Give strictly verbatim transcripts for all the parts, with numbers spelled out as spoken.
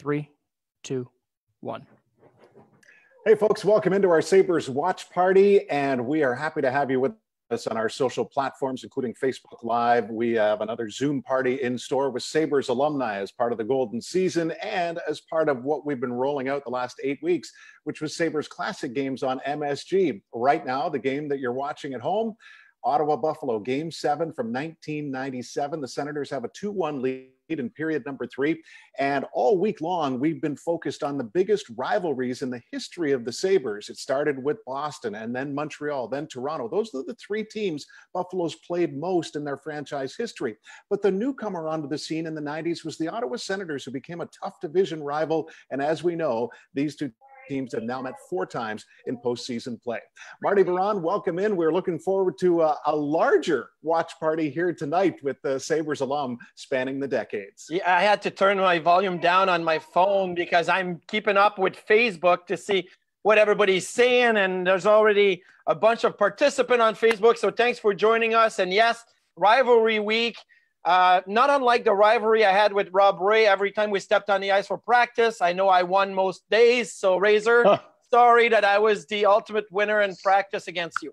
Three, two, one. Hey, folks, welcome into our Sabres watch party, and we are happy to have you with us on our social platforms, including Facebook Live. We have another Zoom party in store with Sabres alumni as part of the golden season and as part of what we've been rolling out the last eight weeks, which was Sabres Classic games on M S G. Right now, the game that you're watching at home, Ottawa-Buffalo, Game seven from nineteen ninety-seven. The Senators have a two one lead in period number three. And all week long, we've been focused on the biggest rivalries in the history of the Sabres. It started with Boston and then Montreal, then Toronto. Those are the three teams Buffalo's played most in their franchise history. But the newcomer onto the scene in the nineties was the Ottawa Senators, who became a tough division rival. And as we know, these two teams have now met four times in postseason play. Marty Varane, welcome in. We're looking forward to uh, a larger watch party here tonight with the Sabres alum spanning the decades. Yeah, I had to turn my volume down on my phone because I'm keeping up with Facebook to see what everybody's saying, and there's already a bunch of participants on Facebook, so thanks for joining us. And yes, rivalry week, uh, not unlike the rivalry I had with Rob Ray every time we stepped on the ice for practice. I know I won most days, so Razor, huh. sorry that I was the ultimate winner in practice against you.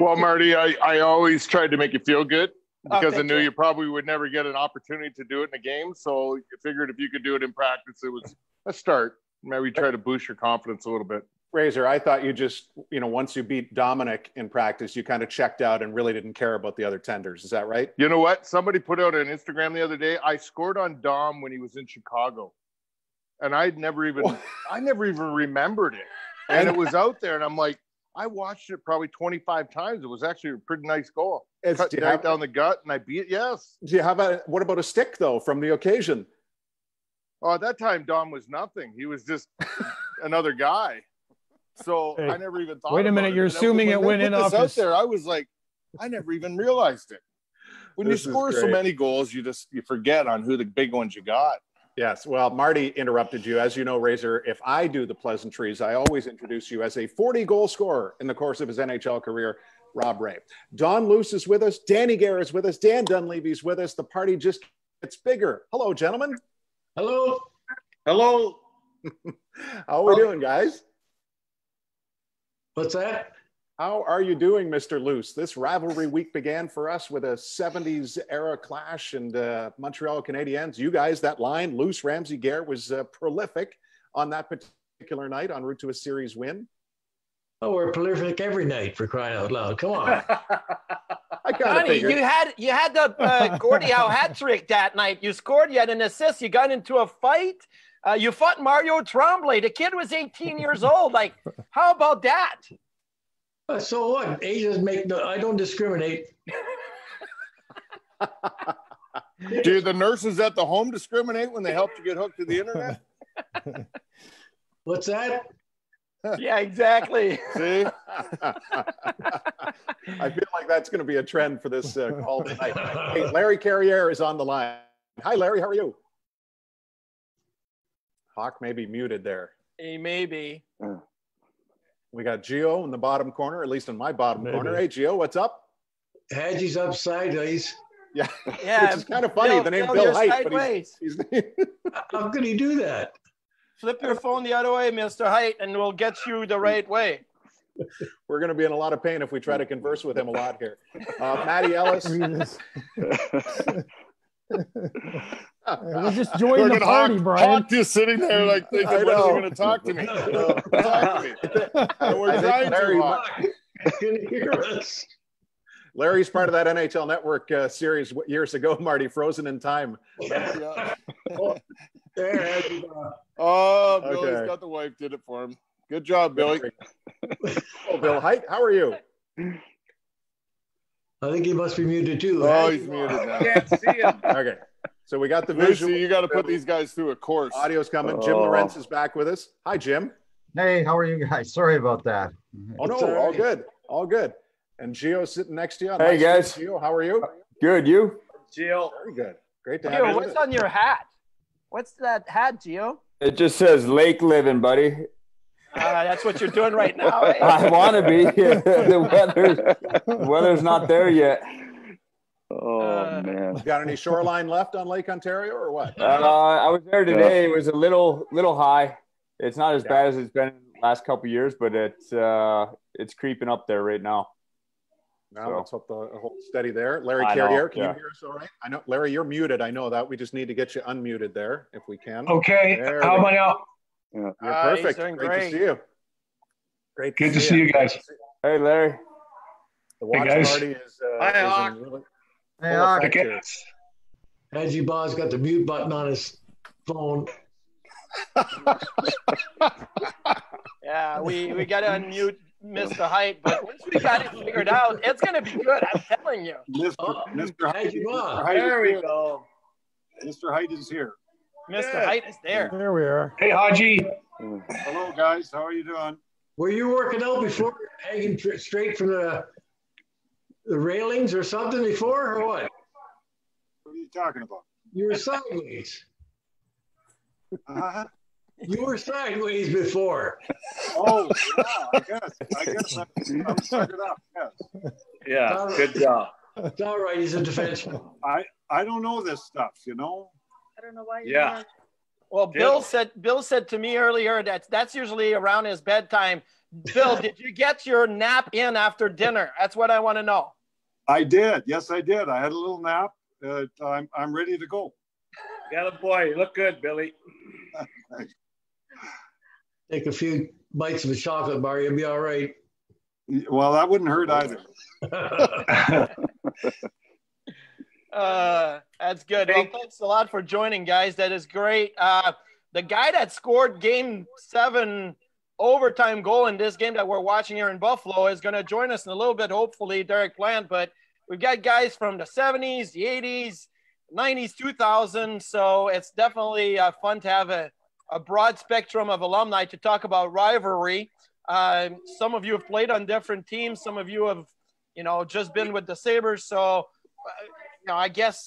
Well, Marty, I, I always tried to make you feel good because oh, I knew you. you probably would never get an opportunity to do it in a game. So you figured if you could do it in practice, it was a start. Maybe try to boost your confidence a little bit. Razor, I thought you just, you know, once you beat Dominic in practice, you kind of checked out and really didn't care about the other tenders. Is that right? You know what? Somebody put out on Instagram the other day, I scored on Dom when he was in Chicago. And I'd never even, oh. I never even remembered it. And it was out there. And I'm like, I watched it probably twenty-five times. It was actually a pretty nice goal. It's, Cut do you right have, down the gut and I beat it. Yes. Do you have a, what about a stick though, from the occasion? Oh, at that time, Dom was nothing. He was just another guy. So hey, I never even thought. Wait a minute, you're assuming it went in office. Out there, I was like, I never even realized it. When you score so many goals, you just you forget on who the big ones you got. Yes. Well, Marty interrupted you. As you know, Razor, if I do the pleasantries, I always introduce you as a forty-goal scorer in the course of his N H L career, Rob Ray. Don Luce is with us. Danny Gare is with us. Dan Dunleavy is with us. The party just gets bigger. Hello, gentlemen. Hello. Hello. How are we doing, guys? What's that? How are you doing, Mister Luce? This rivalry week began for us with a seventies-era clash and uh, Montreal Canadiens. You guys, that line, Luce, Ramsey, Gare, was uh, prolific on that particular night en route to a series win. Oh, we're prolific every night, for crying out loud. Come on. I Johnny, you had, you had the uh, Gordie Howe hat trick that night. You scored, you had an assist, you got into a fight. Uh, you fought Mario Tremblay. The kid was eighteen years old. Like, how about that? Uh, so what? Ages make no, I don't discriminate. Do the nurses at the home discriminate when they help you get hooked to the internet? What's that? Yeah, exactly. See? I feel like that's going to be a trend for this uh, call tonight. Hey, Larry Carriere is on the line. Hi, Larry. How are you? Hawk may be muted there. He may be. We got Gio in the bottom corner, at least in my bottom Maybe. corner. Hey, Gio, what's up? Hadji's up sideways. Yeah, yeah. Which is kind of funny. Bill, the name Bill, Bill Hajt. But he's, he's... How could he do that? Flip your phone the other way, Mister Hajt, and we'll get you the right way. We're going to be in a lot of pain if we try to converse with him a lot here. Uh, Matty Ellis. We'll just join the party, Hawk, Brian. Hawk just sitting there like thinking, when are you going to talk to me? Talk to me. And we're I trying Larry, to, Hawk. Can hear us. Larry's part of that N H L Network uh, series years ago, Marty, Frozen in Time. Yeah. oh, there, oh, Billy's okay. got the wife. Did it for him. Good job, Billy. Oh, Bill Hajt, how are you? I think he must be muted too. Oh, he's muted now. I can't see him. Okay. So we got the visual. Lucy, you got to put these guys through a course. Audio's coming. Oh. Jim Lorentz is back with us. Hi, Jim. Hey, how are you guys? Sorry about that. Oh, no, all good. All good. And Gio's sitting next to you. Hey, guys. Gio, how are you? Good, you? Gio. Very good. Great to Gio, have you. Gio, what's on your hat? What's that hat, Gio? It just says Lake Living, buddy. Uh, that's what you're doing right now. Eh? I want to be. The weather's, the weather's not there yet. Oh, uh, man. Got any shoreline left on Lake Ontario or what? Uh, I was there today. It was a little little high. It's not as yeah. bad as it's been the last couple of years, but it's, uh, it's creeping up there right now. Now so. Let's hope the hold steady there. Larry Carriere, can yeah. you hear us all right? I know, Larry, you're muted. I know that. We just need to get you unmuted there if we can. Okay. There How about now? Yeah. You're uh, perfect. Great, great to see you. Great to Good see to see you, you guys. Hey, Larry. The watch hey, party is, uh, Hi, is Hawk. Really hey, Hawk. Okay. Edgy Bob's got the mute button on his phone. yeah, we, we got to unmute Mister Hajt, but once we got it figured out, it's going to be good. I'm telling you. Mister Oh, Mister Hajt. There we go. Mister Hajt is here. Mister Yeah. Hajt is there. There we are. Hey, Haji. Hello, guys. How are you doing? Were you working out before, hanging straight from the the railings or something before, or what? What are you talking about? You were sideways. Uh-huh. You were sideways before. Oh, yeah, I guess. I guess I'm, I'm sucking up, yes. Yeah, all right. Good job. It's all right, he's a defenseman. I, I don't know this stuff, you know? I don't know why you yeah. are. Well, Bill yeah. said Bill said to me earlier that that's usually around his bedtime. Bill, did you get your nap in after dinner? That's what I want to know. I did. Yes, I did. I had a little nap. Uh, I'm, I'm ready to go. Got a boy. You look good, Billy. Take a few bites of a chocolate bar, you'll be all right. Well, that wouldn't hurt either. uh, that's good. Hey. Well, thanks a lot for joining, guys. That is great. Uh, the guy that scored game seven overtime goal in this game that we're watching here in Buffalo is going to join us in a little bit, hopefully, Derek Plante. But we've got guys from the seventies, the eighties, nineties, two thousand. So it's definitely uh, fun to have a a broad spectrum of alumni to talk about rivalry. Uh, some of you have played on different teams. Some of you have, you know, just been with the Sabres. So, uh, you know, I guess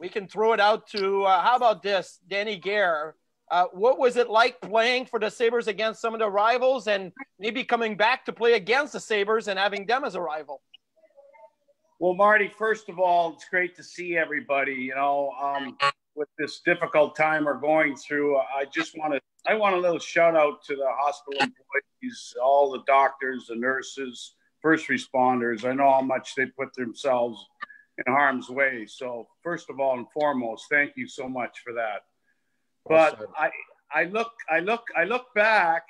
we can throw it out to, uh, how about this, Danny Gare? Uh, what was it like playing for the Sabres against some of the rivals and maybe coming back to play against the Sabres and having them as a rival? Well, Marty, first of all, it's great to see everybody, you know, um, with this difficult time we're going through. I just want to, I want a little shout out to the hospital employees, all the doctors, the nurses, first responders. I know how much they put themselves in harm's way. So first of all and foremost, thank you so much for that. But awesome. I, I look, I look, I look back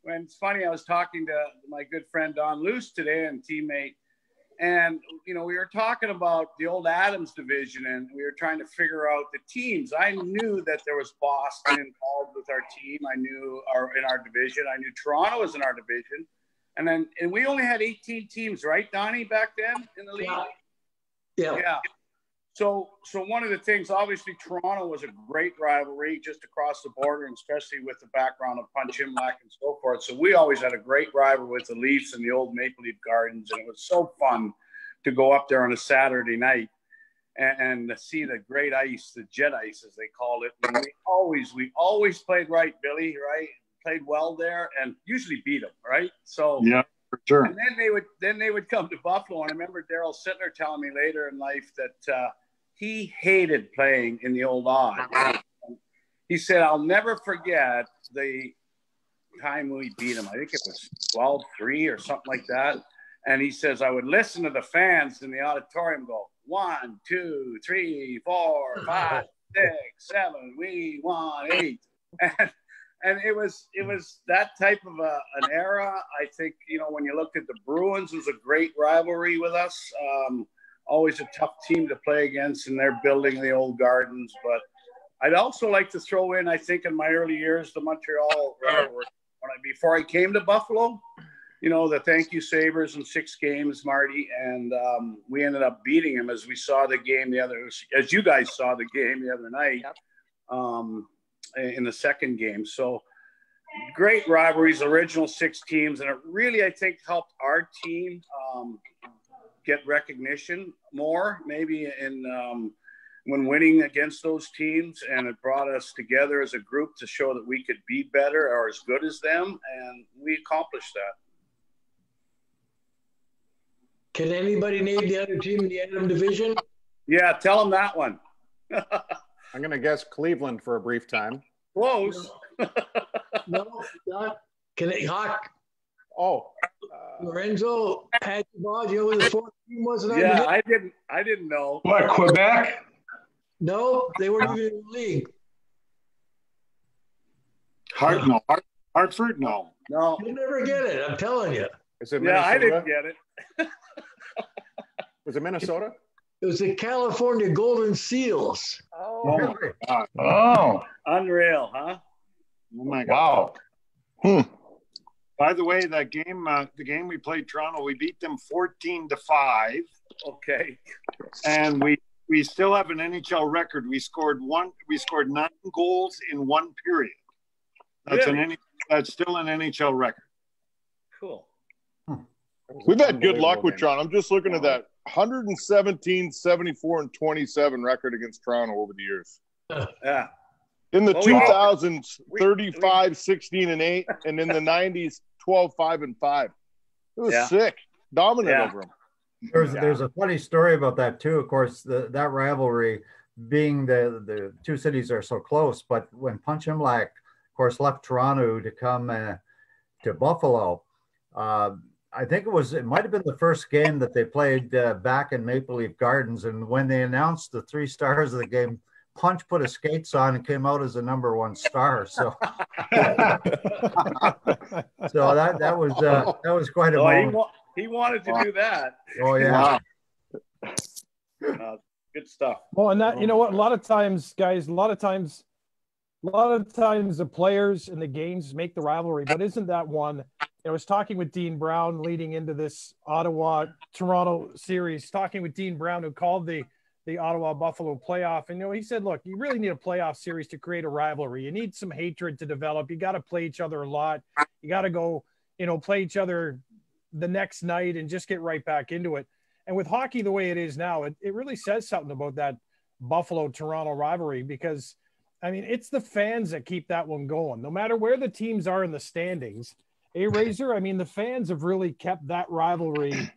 when it's funny, I was talking to my good friend, Don Luce today and teammate. And, you know, we were talking about the old Adams division and we were trying to figure out the teams. I knew that there was Boston involved with our team. I knew our, in our division. I knew Toronto was in our division. And then and we only had eighteen teams, right, Donnie, back then in the league? Yeah. Yeah. So, so one of the things, obviously, Toronto was a great rivalry just across the border, and especially with the background of Punch Imlach and so forth. So we always had a great rivalry with the Leafs and the old Maple Leaf Gardens, and it was so fun to go up there on a Saturday night and, and see the great ice, the jet ice, as they call it. And we always, we always played right, Billy, right? Played well there and usually beat them, right? So yeah. For sure. And then they would then they would come to Buffalo. And I remember Darryl Sittler telling me later in life that uh, he hated playing in the old Odd. And he said, I'll never forget the time we beat him. I think it was twelve three or something like that. And he says, I would listen to the fans in the auditorium go, one, two, three, four, five, six, seven, we won, eight. And And it was it was that type of a, an era. I think, you know, when you looked at the Bruins, it was a great rivalry with us. Um, always a tough team to play against, and they're building the old gardens. But I'd also like to throw in, I think, in my early years, the Montreal rivalry. When I, before I came to Buffalo, you know, the thank you Sabres in six games, Marty, and um, we ended up beating them as we saw the game the other, as you guys saw the game the other night. Yep. Um, in the second game. So great rivalries, original six teams. And it really, I think, helped our team um, get recognition more, maybe in um, when winning against those teams. And it brought us together as a group to show that we could be better or as good as them. And we accomplished that. Can anybody name the other team in the Adam division? Yeah, tell them that one. I'm going to guess Cleveland for a brief time. Close. No, not. Can it Hawk? Oh, uh, Lorenzo had Baggio was the fourth team, wasn't it? Yeah, I didn't. I didn't know. What, Quebec? No, they weren't even in the league. Hart, no. Hart, Hartford, no. No, you never get it. I'm telling you. Is it Minnesota? Yeah, I didn't get it. Was it Minnesota? It was the California Golden Seals. Oh, oh, oh. Unreal, huh? Oh my God! Wow. Hmm. By the way, that game, uh, the game we played Toronto, we beat them fourteen to five. Okay. And we we still have an N H L record. We scored one. We scored nine goals in one period. That's really? an that's still an N H L record. Cool. Hmm. We've had good luck with game. Toronto. I'm just looking at that one seventeen, seventy-four, and twenty-seven record against Toronto over the years. Yeah. In the oh, two thousands, we, thirty-five, we, sixteen, and eight, and in the nineties, twelve, five, and five. It was yeah. sick. Dominant yeah. over them. There's yeah. there's a funny story about that too. Of course, the, that rivalry being the the two cities are so close. But when Punch Imlach, of course, left Toronto to come uh, to Buffalo, uh, I think it was it might have been the first game that they played uh, back in Maple Leaf Gardens, and when they announced the three stars of the game, Punch put his skates on and came out as a number one star. So, so that that was uh, that was quite a oh, moment. He, wa he wanted to wow. do that. Oh yeah, wow. uh, good stuff. Well, and that you know what? A lot of times, guys. A lot of times, a lot of times, the players and the games make the rivalry. But isn't that one? I was talking with Dean Brown leading into this Ottawa Toronto series. Talking with Dean Brown, who called the. the Ottawa Buffalo playoff. And, you know, he said, look, you really need a playoff series to create a rivalry. You need some hatred to develop. You got to play each other a lot. You got to go, you know, play each other the next night and just get right back into it. And with hockey the way it is now, it, it really says something about that Buffalo-Toronto rivalry because, I mean, it's the fans that keep that one going. No matter where the teams are in the standings, eh, Razor, I mean, the fans have really kept that rivalry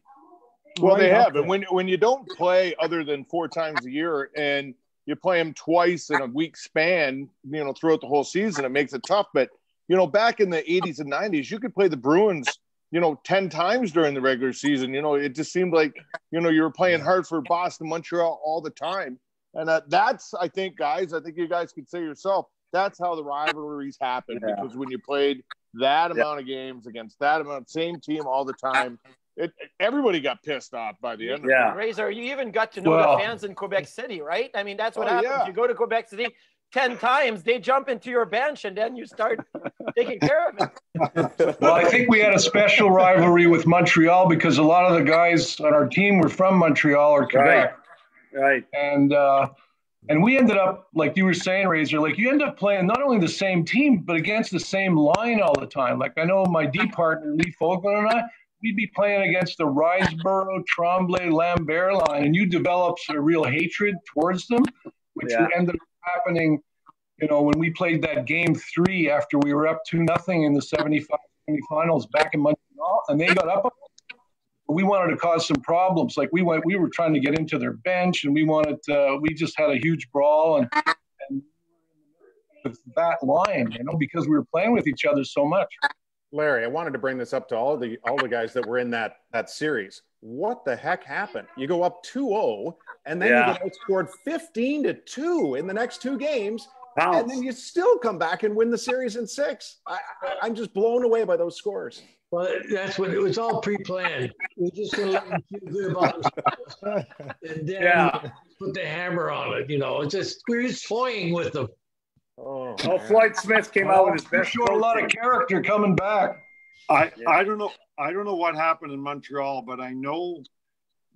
Well, right they have, and when when you don't play other than four times a year, and you play them twice in a week span, you know, throughout the whole season, it makes it tough. But you know, back in the eighties and nineties, you could play the Bruins, you know, ten times during the regular season. You know, it just seemed like you know you were playing Hartford, Boston, Montreal all the time, and uh, that's I think, guys, I think you guys could say yourself, that's how the rivalries happen yeah. because when you played that yeah. amount of games against that amount, same team all the time. It, everybody got pissed off by the end. Yeah. Razor, you even got to know well, the fans in Quebec City, right? I mean, that's what oh, happens. Yeah. You go to Quebec City ten times, they jump into your bench, and then you start taking care of it. Well, I think we had a special rivalry with Montreal because a lot of the guys on our team were from Montreal or Quebec. Right. right. And uh, and we ended up, like you were saying, Razor, like you end up playing not only the same team, but against the same line all the time. Like I know my D partner, Lee Fogolin, and I, we'd be playing against the Riseboro, Tremblay, Lambert line, and you develop a real hatred towards them, which yeah. ended up happening, you know, when we played that game three after we were up two nothing in the seventy-five semifinals back in Montreal, and they got up. We wanted to cause some problems. Like we went, we were trying to get into their bench, and we wanted, to, we just had a huge brawl, and, and with that line, you know, because we were playing with each other so much. Larry, I wanted to bring this up to all the all the guys that were in that that series. What the heck happened? You go up two oh, and then yeah. you get outscored fifteen to two in the next two games, wow. and then you still come back and win the series in six. I, I, I'm just blown away by those scores. Well, that's what it was all pre-planned. We're just going to let them feel good about themselves, and then yeah. put the hammer on it. You know, it's just we're just toying with them. Oh, oh Floyd Smith came oh, out with his best. Sure, a lot of character coming back. I yeah. I don't know I don't know what happened in Montreal, but I know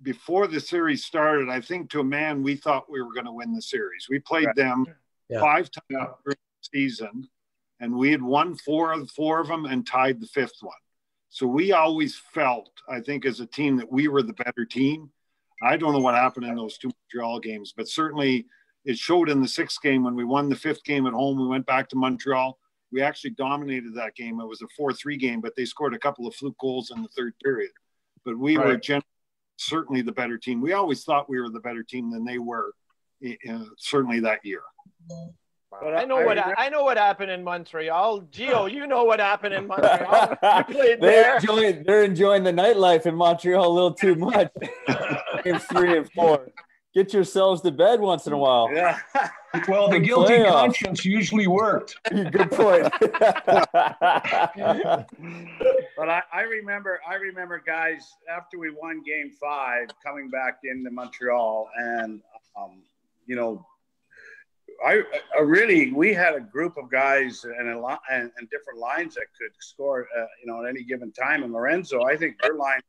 before the series started, I think to a man we thought we were going to win the series. We played right. them yeah. five times yeah. during the season, and we had won four of four of them and tied the fifth one. So we always felt, I think, as a team that we were the better team. I don't know what happened in those two Montreal games, but certainly. It showed in the sixth game when we won the fifth game at home. We went back to Montreal. We actually dominated that game. It was a four three game, but they scored a couple of fluke goals in the third period. But we right. were generally certainly the better team. We always thought we were the better team than they were, uh, certainly that year. But I know I, what I, I know what happened in Montreal. Geo, you know what happened in Montreal. You played they're there. Enjoying, they're enjoying the nightlife in Montreal a little too much. Games three and four. Get yourselves to bed once in a while. Yeah. Well, the guilty playoff. conscience usually worked. Good point. But I, I remember, I remember, guys, after we won Game Five, coming back into Montreal, and um, you know, I, I really we had a group of guys and a lot and, and different lines that could score, uh, you know, at any given time. And Lorenzo, I think your line.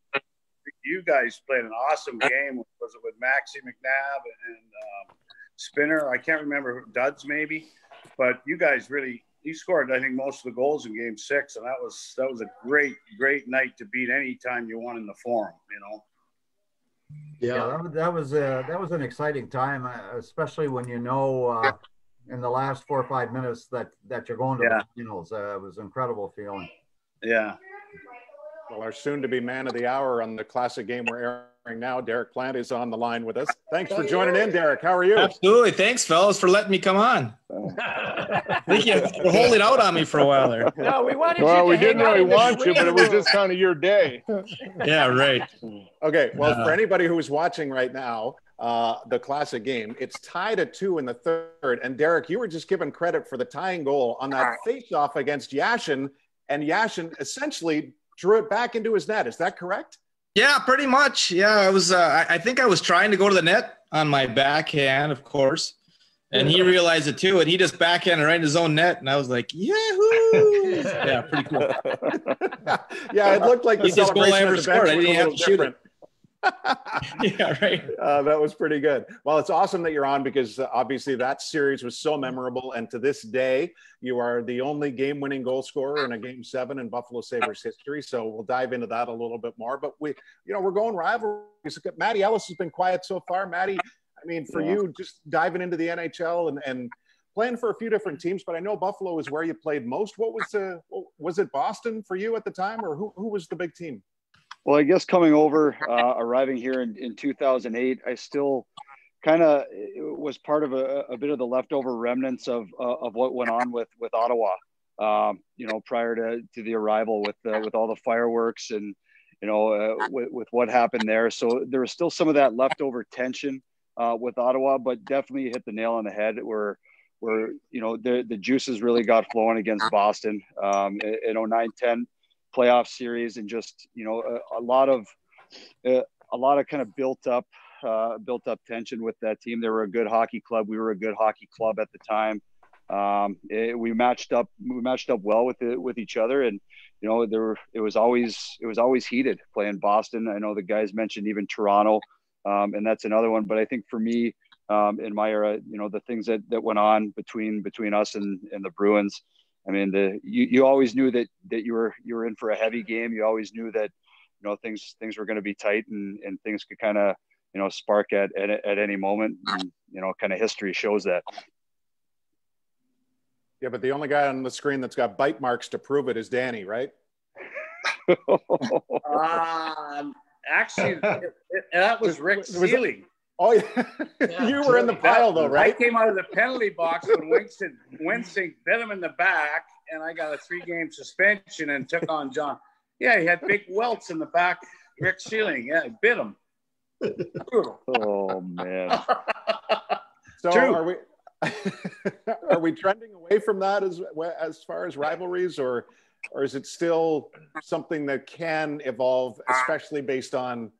You guys played an awesome game. Was it with Maxie McNab and um, Spinner? I can't remember. Duds maybe, but you guys really you scored. I think most of the goals in Game Six, and that was that was a great great night to beat any time you won in the Forum. You know. Yeah, that was uh, that was an exciting time, especially when you know uh, in the last four or five minutes that that you're going to yeah. the finals. Uh, it was an incredible feeling. Yeah. Well, our soon-to-be man of the hour on the classic game we're airing now, Derek Plante, is on the line with us. Thanks for joining in, Derek. How are you? Absolutely. Thanks, fellas, for letting me come on. I think you were holding out on me for a while there. No, we wanted well, you to we didn't really want you, but it was just kind of your day. Yeah, right. Okay, well, uh, for anybody who is watching right now, uh, the classic game, it's tied at two in the third. And, Derek, you were just given credit for the tying goal on that face-off against Yashin, and Yashin essentially – drew it back into his net. Is that correct? Yeah, pretty much. Yeah, I was. Uh, I think I was trying to go to the net on my backhand, of course, and he realized it too, and he just backhanded right in his own net, and I was like, "Yahoo!" Yeah, pretty cool. Yeah, it looked like the just goal I ever scored. I didn't have to shoot it. Yeah, right. Uh, that was pretty good. Well, it's awesome that you're on because uh, obviously that series was so memorable. And to this day, you are the only game-winning goal scorer in a Game Seven in Buffalo Sabres history. So we'll dive into that a little bit more. But we, you know, we're going rivalries. Matty Ellis has been quiet so far. Matty, I mean, for yeah. you, just diving into the N H L and and playing for a few different teams. But I know Buffalo is where you played most. What was the was it Boston for you at the time, or who who was the big team? Well, I guess coming over, uh, arriving here in, in two thousand eight, I still kind of was part of a, a bit of the leftover remnants of uh, of what went on with with Ottawa. Um, you know, prior to, to the arrival, with uh, with all the fireworks and you know uh, with, with what happened there, so there was still some of that leftover tension uh, with Ottawa, but definitely hit the nail on the head where where you know the the juices really got flowing against Boston um, in oh nine ten. Playoff series, and just you know a, a lot of uh, a lot of kind of built up uh built up tension with that team. They were a good hockey club. We were a good hockey club at the time. Um it, we matched up we matched up well with it with each other, and you know there were it was always it was always heated playing Boston. I know the guys mentioned even Toronto, um and that's another one, but I think for me um in my era, you know the things that that went on between between us and and the Bruins, I mean, the you, you always knew that that you were you were in for a heavy game. You always knew that you know things things were going to be tight, and, and things could kind of you know spark at, at at any moment. And, you know, kind of history shows that. Yeah, but the only guy on the screen that's got bite marks to prove it is Danny, right? um, actually, it, it, that was Rick Seeley. Oh, yeah. Yeah, you were in the pile, though, right? I came out of the penalty box when Winston, Winston bit him in the back, and I got a three-game suspension and took on John. Yeah, he had big welts in the back. Rick Schilling, yeah, he bit him. Oh, man. So True. are we are we trending away from that as as far as rivalries, or or is it still something that can evolve, especially based on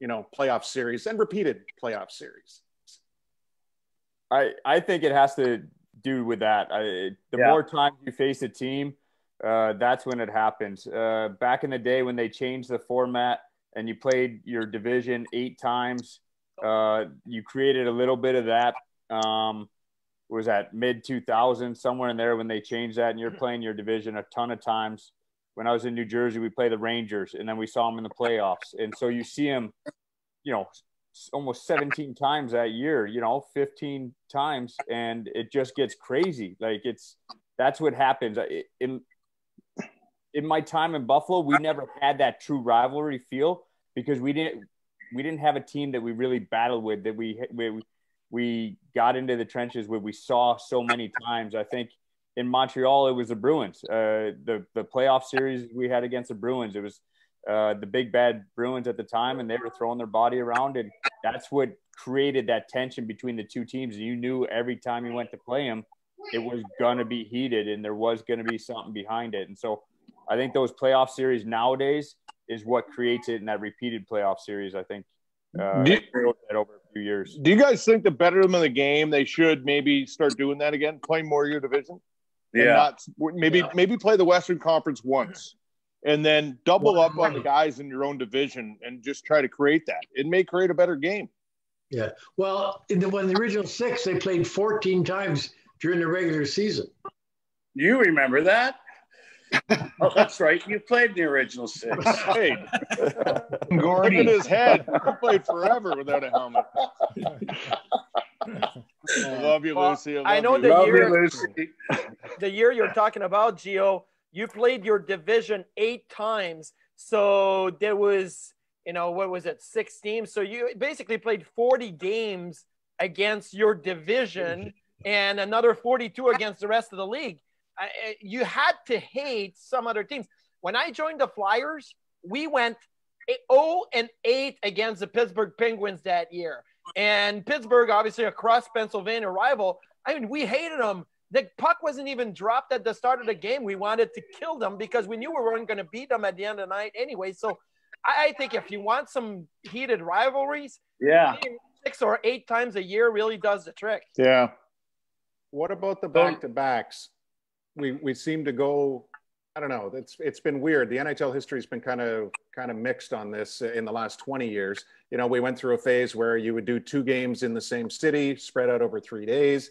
you know, playoff series and repeated playoff series? I I think it has to do with that. I, the yeah. more times you face a team, uh, that's when it happens. Uh, back in the day when they changed the format and you played your division eight times, uh, you created a little bit of that. Um, was that mid two thousands, somewhere in there when they changed that, and you're playing your division a ton of times. When I was in New Jersey, we played the Rangers, and then we saw them in the playoffs. And so you see them, you know, almost seventeen times that year, you know, fifteen times, and it just gets crazy. Like, it's – that's what happens. In, in my time in Buffalo, we never had that true rivalry feel because we didn't we didn't have a team that we really battled with, that we we we got into the trenches where we saw so many times. I think in Montreal, it was the Bruins. Uh, the the playoff series we had against the Bruins, it was uh, the big bad Bruins at the time, and they were throwing their body around, and that's what created that tension between the two teams. You knew every time you went to play them, it was going to be heated and there was going to be something behind it. And so I think those playoff series nowadays is what creates it, and that repeated playoff series, I think, uh, do you, over a few years. Do you guys think the betterment of the game, they should maybe start doing that again, play more of your division? Yeah. Not, maybe yeah. maybe play the Western Conference once and then double up on the guys in your own division and just try to create that. It may create a better game. Yeah. Well, in the, when the original six, they played fourteen times during the regular season. You remember that? Oh, that's right. You played in the original six. Hey, look at his head. He played forever without a helmet. I love you, well, Lucy. I, love I know you. The, love year, you, Lucy. The year you're talking about, Gio, you played your division eight times. So there was, you know, what was it, six teams? So you basically played forty games against your division and another forty-two against the rest of the league. I, you had to hate some other teams. When I joined the Flyers, we went oh and eight against the Pittsburgh Penguins that year. And Pittsburgh, obviously, a cross-Pennsylvania rival. I mean, we hated them. The puck wasn't even dropped at the start of the game. We wanted to kill them because we knew we weren't going to beat them at the end of the night anyway. So I, I think if you want some heated rivalries, yeah, six or eight times a year really does the trick. Yeah. What about the back-to-backs? We we seem to go, I don't know, it's, it's been weird. The N H L history has been kind of kind of mixed on this in the last twenty years. You know, we went through a phase where you would do two games in the same city, spread out over three days.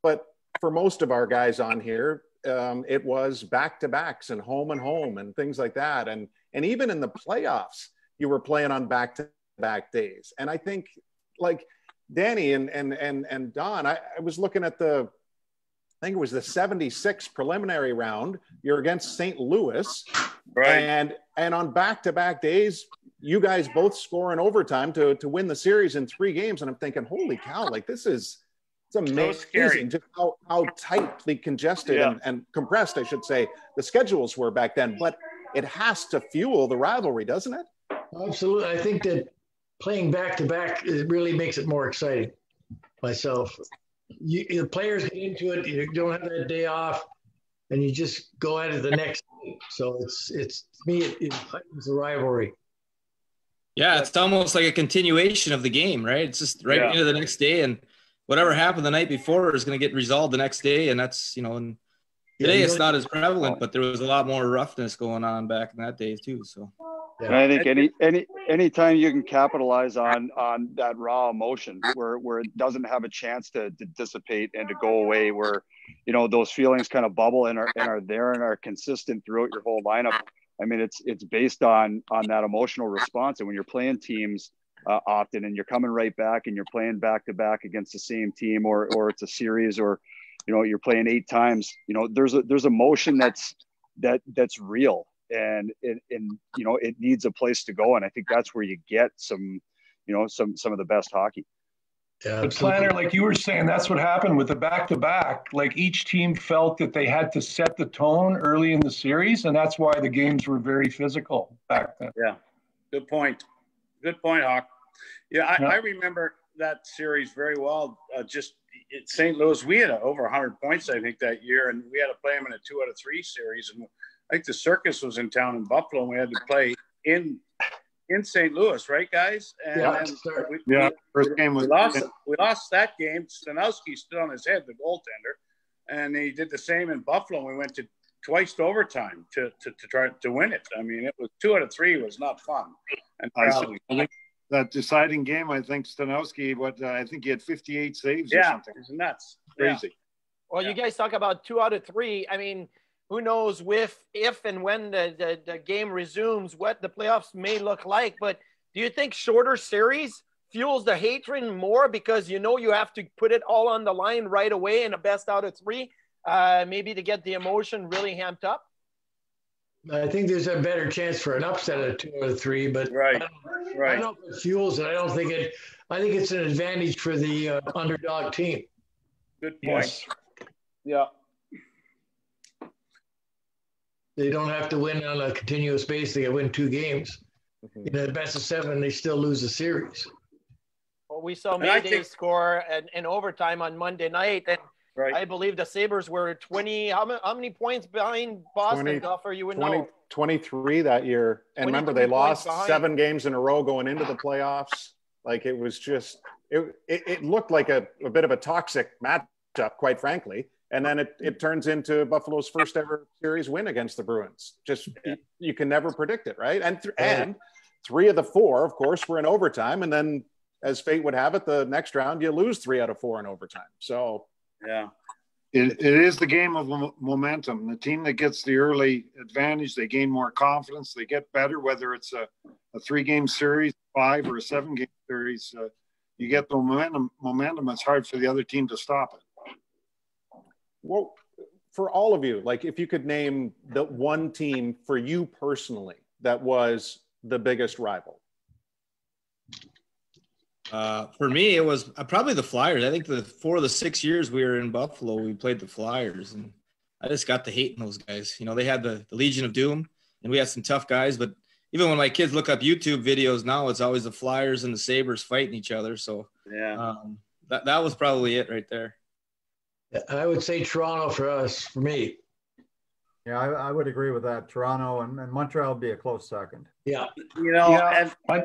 But for most of our guys on here, um, it was back-to-backs and home and home and things like that. And, and even in the playoffs, you were playing on back-to-back days. And I think, like Danny and, and, and, and Don, I, I was looking at the, I think it was the seventy-six preliminary round. You're against Saint Louis. Right. And, and on back-to-back days, you guys both score in overtime to, to win the series in three games. And I'm thinking, holy cow, like this is it's amazing. So scary. Just how, how tightly congested yeah. and, and compressed, I should say, the schedules were back then. But it has to fuel the rivalry, doesn't it? Absolutely. I think that playing back-to-back really makes it more exciting myself. You, the players get into it. You don't have that day off, and you just go at it the next day. So it's it's to me, it, it heightens the rivalry. Yeah, it's almost like a continuation of the game, right? It's just right yeah. into the next day, and whatever happened the night before is going to get resolved the next day, and that's you know. And today yeah, it's not as prevalent, but there was a lot more roughness going on back in that day too. So, yeah. And I think any any any time you can capitalize on on that raw emotion, where where it doesn't have a chance to, to dissipate and to go away, where you know those feelings kind of bubble and are and are there and are consistent throughout your whole lineup. I mean, it's it's based on on that emotional response, and when you're playing teams uh, often, and you're coming right back, and you're playing back to back against the same team, or or it's a series, or you know, you're playing eight times, you know, there's a, there's emotion that's, that that's real and, and, and, you know, it needs a place to go. And I think that's where you get some, you know, some, some of the best hockey. Yeah, but Planner, like you were saying, that's what happened with the back-to-back. Like each team felt that they had to set the tone early in the series. And that's why the games were very physical back then. Yeah. Good point. Good point, Hawk. Yeah. I, yeah. I remember that series very well. Uh, just, At Saint Louis, we had over one hundred points, I think, that year, and we had to play them in a two out of three series. And I think the circus was in town in Buffalo, and we had to play in in Saint Louis, right, guys? And yeah, we, yeah. We, first game was we lost. We lost that game. Stanowski stood on his head, the goaltender, and he did the same in Buffalo. We went to twice to overtime to to, to try to win it. I mean, it was two out of three was not fun. And uh, that deciding game, I think Stanowski, what uh, I think he had fifty-eight saves yeah, or something. Yeah, it's nuts. Crazy. Yeah. Well, yeah. You guys talk about two out of three. I mean, who knows if, if and when the, the, the game resumes, what the playoffs may look like. But do you think shorter series fuels the hatred more because you know you have to put it all on the line right away in a best out of three, uh, maybe to get the emotion really amped up? I think there's a better chance for an upset of two or three, but right, I don't, right. I don't know if it fuels it. I don't think it. I think it's an advantage for the uh, underdog team. Good point. Yes. Yeah. They don't have to win on a continuous basis. They can win two games. Mm-hmm. In the best of seven, they still lose the series. Well, we saw Mayday think... score in, in overtime on Monday night, and right. I believe the Sabres were twenty. How many, how many points behind Boston, Duffer? You would know. twenty-three that year. And remember, they lost behind. seven games in a row going into the playoffs. Like, it was just it, – it, it looked like a, a bit of a toxic matchup, quite frankly. And then it, it turns into Buffalo's first ever series win against the Bruins. Just yeah. – you can never predict it, right? And th- and three of the four, of course, were in overtime. And then, as fate would have it, the next round you lose three out of four in overtime. So – yeah, it, it is the game of momentum. The team that gets the early advantage, they gain more confidence, they get better, whether it's a, a three-game series, five, or a seven-game series. Uh, you get the momentum, momentum, it's hard for the other team to stop it. Well, for all of you, like, if you could name the one team for you personally that was the biggest rival. Uh, for me, it was probably the Flyers. I think the four of the six years we were in Buffalo, we played the Flyers, and I just got to hating those guys. You know, they had the, the Legion of Doom, and we had some tough guys. But even when my kids look up YouTube videos now, it's always the Flyers and the Sabres fighting each other. So yeah, um, that that was probably it right there. I would say Toronto for us, for me. Yeah, I, I would agree with that. Toronto and, and Montreal would be a close second. Yeah, you know, yeah. and.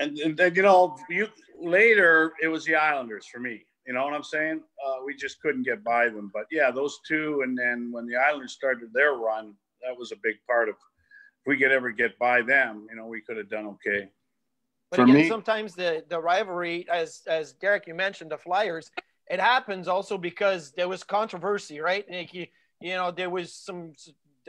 And, and, and, you know, you, later it was the Islanders for me. You know what I'm saying? Uh, we just couldn't get by them. But, yeah, those two, and then when the Islanders started their run, that was a big part of if we could ever get by them, you know, we could have done okay. But, again, me, sometimes the, the rivalry, as, as Derek, you mentioned, the Flyers, it happens also because there was controversy, right? And you, you know, there was some –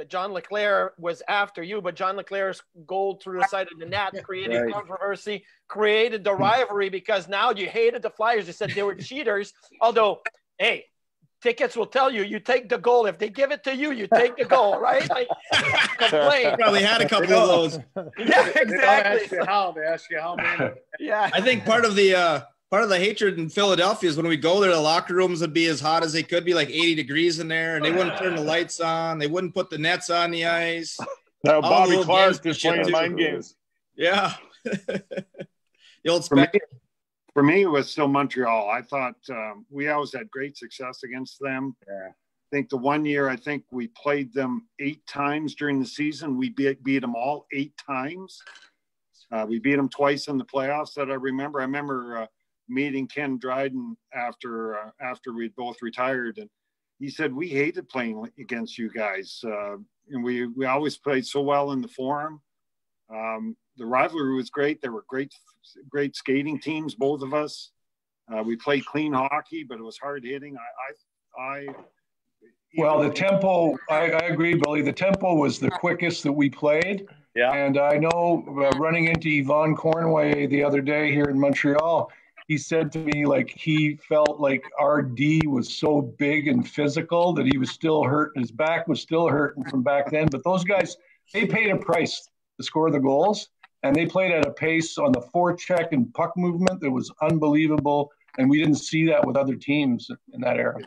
John Leclair was after you, but John Leclair's goal through the side of the net created right. controversy, created the rivalry, because now you hated the Flyers. You said they were cheaters. Although, hey, tickets will tell you, you take the goal. If they give it to you, you take the goal, right? Like, complain. Probably had a couple of those. Yeah, exactly. They don't ask you how. They ask you how many. Yeah. I think part of the uh, part of the hatred in Philadelphia is when we go there, the locker rooms would be as hot as they could be, like eighty degrees in there, and they wouldn't turn the lights on. They wouldn't put the nets on the ice. No, Bobby Clark just playing mind games. Yeah. The old spec. For me, for me, it was still Montreal. I thought um, we always had great success against them. Yeah. I think the one year, I think we played them eight times during the season. We beat, beat them all eight times. Uh, we beat them twice in the playoffs that I remember. I remember uh, – meeting Ken Dryden after uh, after we'd both retired, and he said, we hated playing against you guys, uh, and we we always played so well in the Forum. Um, the rivalry was great. There were great great skating teams, both of us. Uh, we played clean hockey, but it was hard hitting. I, I, I well, the tempo. I, I agree, Billy. The tempo was the quickest that we played. Yeah, and I know uh, running into Yvonne Cornway the other day here in Montreal. He said to me, like, he felt like our D was so big and physical that he was still hurting. His back was still hurting from back then. But those guys, they paid a price to score the goals, and they played at a pace on the forecheck and puck movement that was unbelievable, and we didn't see that with other teams in that era.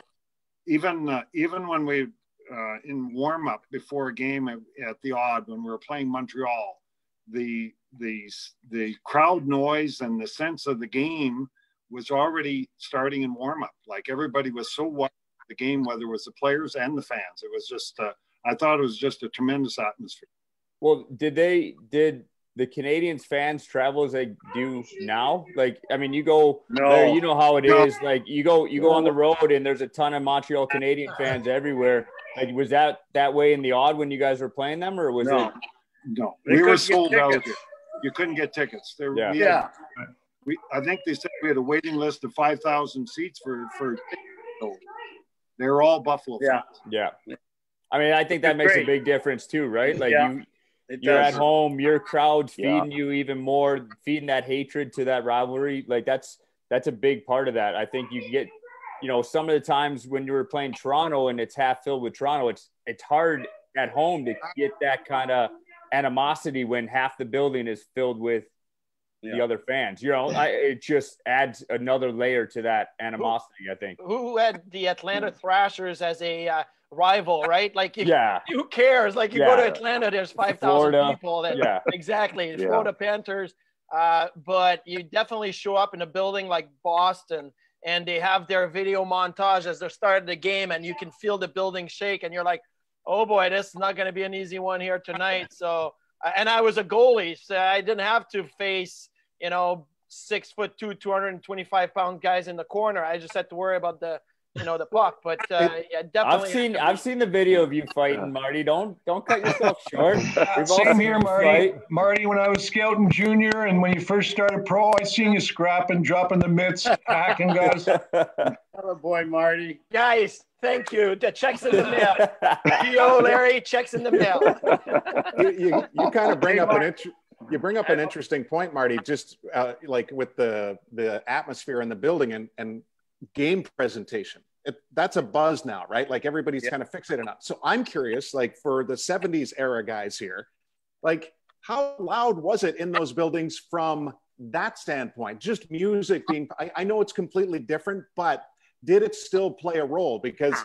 Even uh, even when we, uh, in warm-up before a game at, at the Odd, when we were playing Montreal, the the the crowd noise and the sense of the game was already starting in warm-up. Like, everybody was so wild at the game, whether it was the players and the fans. It was just uh, I thought it was just a tremendous atmosphere. Well, did they did the Canadians fans travel as they do now? Like, I mean, you go no. there, you know how it no. is. Like, you go you go no. on the road and there's a ton of Montreal Canadian fans everywhere. Like, was that that way in the Odd when you guys were playing them, or was no. it No, they we were sold out. You couldn't get tickets. There, yeah. We had, yeah. We, I think they said we had a waiting list of five thousand seats for for. They were all Buffalo fans. Yeah, yeah. I mean, I think that it's makes great. a big difference too, right? Like yeah, you, you're does. at home, your crowd's feeding yeah. you even more, feeding that hatred to that rivalry. Like, that's that's a big part of that. I think you get, you know, some of the times when you were playing Toronto and it's half filled with Toronto, it's it's hard at home to get that kind of animosity when half the building is filled with yeah. the other fans. You know, I, it just adds another layer to that animosity, who, I think. Who had the Atlanta Thrashers as a uh, rival, right? Like, if, yeah. who cares? Like, you yeah. go to Atlanta, there's five thousand people. That, yeah. Exactly. Yeah. Florida Panthers. Uh, but you definitely show up in a building like Boston, and they have their video montage as they're starting the game, and you can feel the building shake, and you're like, oh boy, this is not going to be an easy one here tonight. So, and I was a goalie, so I didn't have to face, you know, six foot two, two hundred twenty-five pound guys in the corner. I just had to worry about the, you know, the puck. But uh, yeah, definitely. I've seen, I've seen the video of you fighting, Marty. Don't, don't cut yourself short. We've Same here, Marty. Fight. Marty, when I was scouting junior, and when you first started pro, I seen you scrapping, dropping the mitts, hacking guys. Hello, boy, Marty. Guys. Thank you. The check's in the mail. Yo, Larry, check's in the mail. you, you, you kind of bring up an int- you bring up an interesting point, Marty. Just uh, like with the the atmosphere in the building and and game presentation, it, that's a buzz now, right? Like everybody's yeah. kind of fixated on. So I'm curious, like for the seventies era guys here, like how loud was it in those buildings from that standpoint? Just music being. I, I know it's completely different, but. Did it still play a role? Because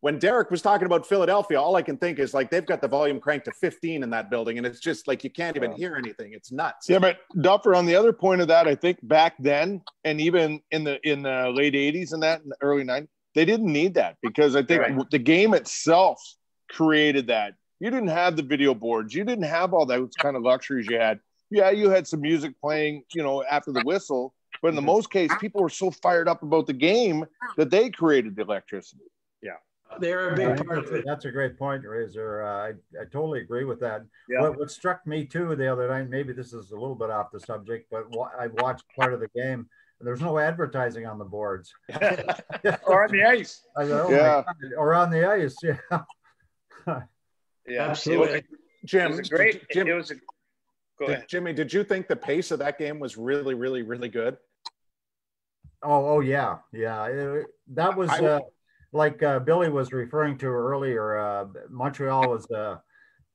when Derek was talking about Philadelphia, all I can think is like, they've got the volume cranked to fifteen in that building. And it's just like, you can't even hear anything. It's nuts. Yeah. But Duffer, on the other point of that, I think back then, and even in the, in the late eighties and that in the early nineties, they didn't need that because I think right. the game itself created that. You didn't have the video boards. You didn't have all those kind of luxuries you had. Yeah. You had some music playing, you know, after the whistle. But in the most case, people were so fired up about the game that they created the electricity. Yeah. They're a big part of it. That's a great point, Razor. Uh, I, I totally agree with that. Yeah. What, what struck me, too, the other night, maybe this is a little bit off the subject, but wa- I watched part of the game. And there's no advertising on the boards. Or on the ice. I go, oh yeah. Or on the ice, yeah. Yeah, absolutely. Jim, it was great. Jim. It was a- Did, Jimmy, did you think the pace of that game was really, really, really good? Oh, oh yeah, yeah. It, that was uh, like uh, Billy was referring to earlier. Uh, Montreal was a,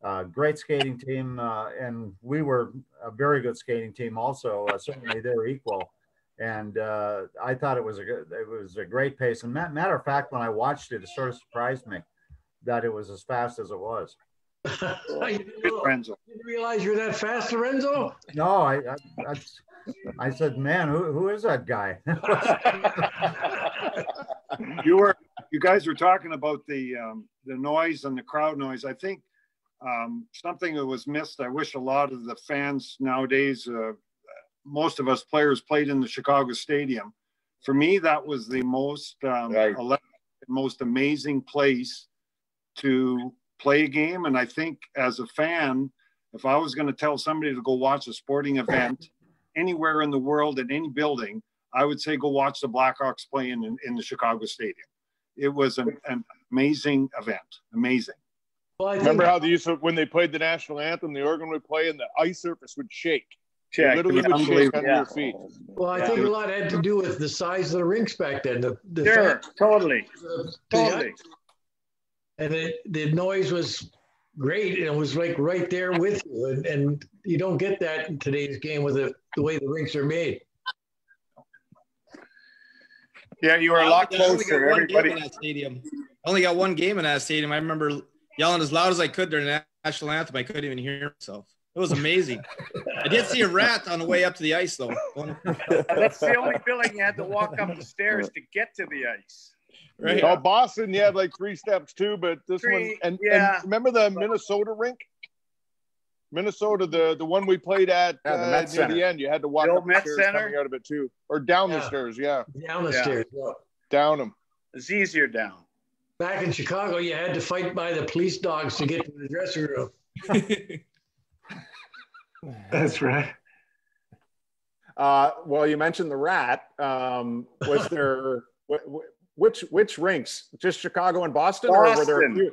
a great skating team, uh, and we were a very good skating team. Also, uh, certainly they were equal, and uh, I thought it was a good, it was a great pace. And matter of fact, when I watched it, it sort of surprised me that it was as fast as it was. You didn't realize you're that fast, Lorenzo? No, I I, I, I said, man, who, who is that guy? you were, you guys were talking about the um, the noise and the crowd noise. I think um, something that was missed. I wish a lot of the fans nowadays, uh, most of us players played in the Chicago Stadium. For me, that was the most um, right. electric, most amazing place to. Play a game. And I think as a fan, if I was going to tell somebody to go watch a sporting event anywhere in the world in any building, I would say go watch the Blackhawks play in, in, in the Chicago Stadium. It was an, an amazing event. Amazing. Well, I remember how they used to, when they played the national anthem, the organ would play and the ice surface would shake. Yeah, literally would shake under yeah. your feet. Well, I yeah. think a lot had to do with the size of the rinks back then. The, the sure, fact, totally. The, totally. The, And it, the noise was great. And it was like right there with you. And, and you don't get that in today's game with the, the way the rinks are made. Yeah, you were a lot closer. Everybody. I only got one game in that stadium. I remember yelling as loud as I could during the national anthem. I couldn't even hear myself. It was amazing. I did see a rat on the way up to the ice, though. That's the only building you had to walk up the stairs to get to the ice. Right. Yeah. Oh, Boston, you had like three steps too, but this three, one and, yeah. and remember the Minnesota rink? Minnesota, the, the one we played at yeah, the, Met uh, near the end. You had to walk the up the Met stairs Center. Coming out of it too. Or down yeah. the stairs, yeah. Down the yeah. stairs, yeah. Down them. It's easier down. Back in Chicago, you had to fight by the police dogs to get to the dressing room. That's right. Uh, well, you mentioned the rat. Um, was there w- w- Which which rinks? Just Chicago and Boston, Boston. Or were there a few?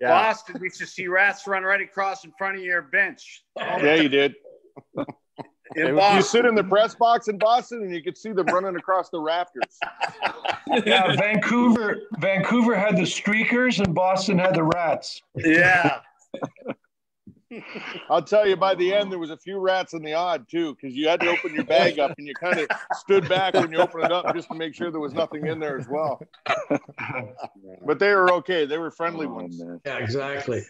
Yeah. Boston, we used to see rats run right across in front of your bench. Yeah, you did. In Boston. You sit in the press box in Boston, and you could see them running across the rafters. Yeah, Vancouver. Vancouver had the streakers, and Boston had the rats. Yeah. I'll tell you, by the end, there was a few rats in the odd, too, because you had to open your bag up, and you kind of stood back when you opened it up just to make sure there was nothing in there as well. But they were okay. They were friendly oh, ones. Man. Yeah, exactly.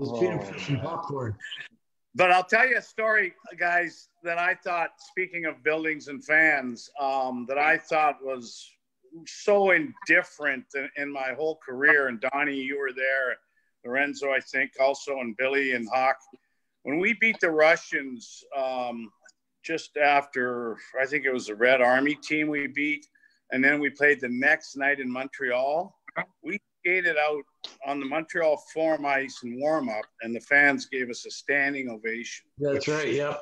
Oh, peanut fish and popcorn. But I'll tell you a story, guys, that I thought, speaking of buildings and fans, um, that I thought was so indifferent in, in my whole career. And Donnie, you were there. Lorenzo, I think, also, and Billy and Hawk. When we beat the Russians um, just after, I think it was the Red Army team we beat, and then we played the next night in Montreal, we skated out on the Montreal form ice and warm-up, and the fans gave us a standing ovation. That's right, yeah.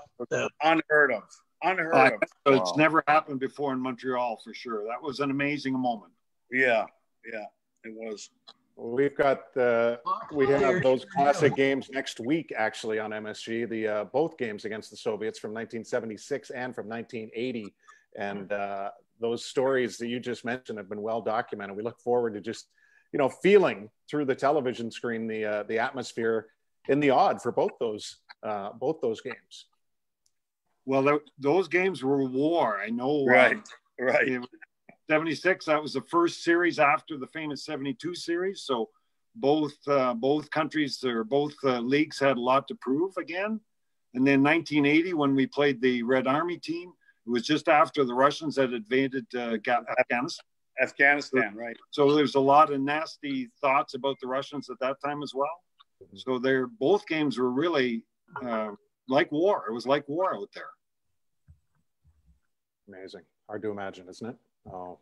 Unheard of, unheard uh, of. So it's oh. never happened before in Montreal, for sure. That was an amazing moment. Yeah, yeah, it was. We've got uh, we have those classic games next week, actually, on M S G. The uh, both games against the Soviets from nineteen seventy-six and from nineteen eighty, and uh, those stories that you just mentioned have been well documented. We look forward to just, you know, feeling through the television screen the uh, the atmosphere in the odd for both those uh, both those games. Well, th those games were war. I know, right? Um, right. It, seventy-six, that was the first series after the famous seventy-two series. So both uh, both countries or both uh, leagues had a lot to prove again. And then nineteen eighty, when we played the Red Army team, it was just after the Russians had invaded uh, Afghanistan. Afghanistan, right. So there's a lot of nasty thoughts about the Russians at that time as well. So they're, both games were really uh, like war. It was like war out there. Amazing. Hard to imagine, isn't it? Oh,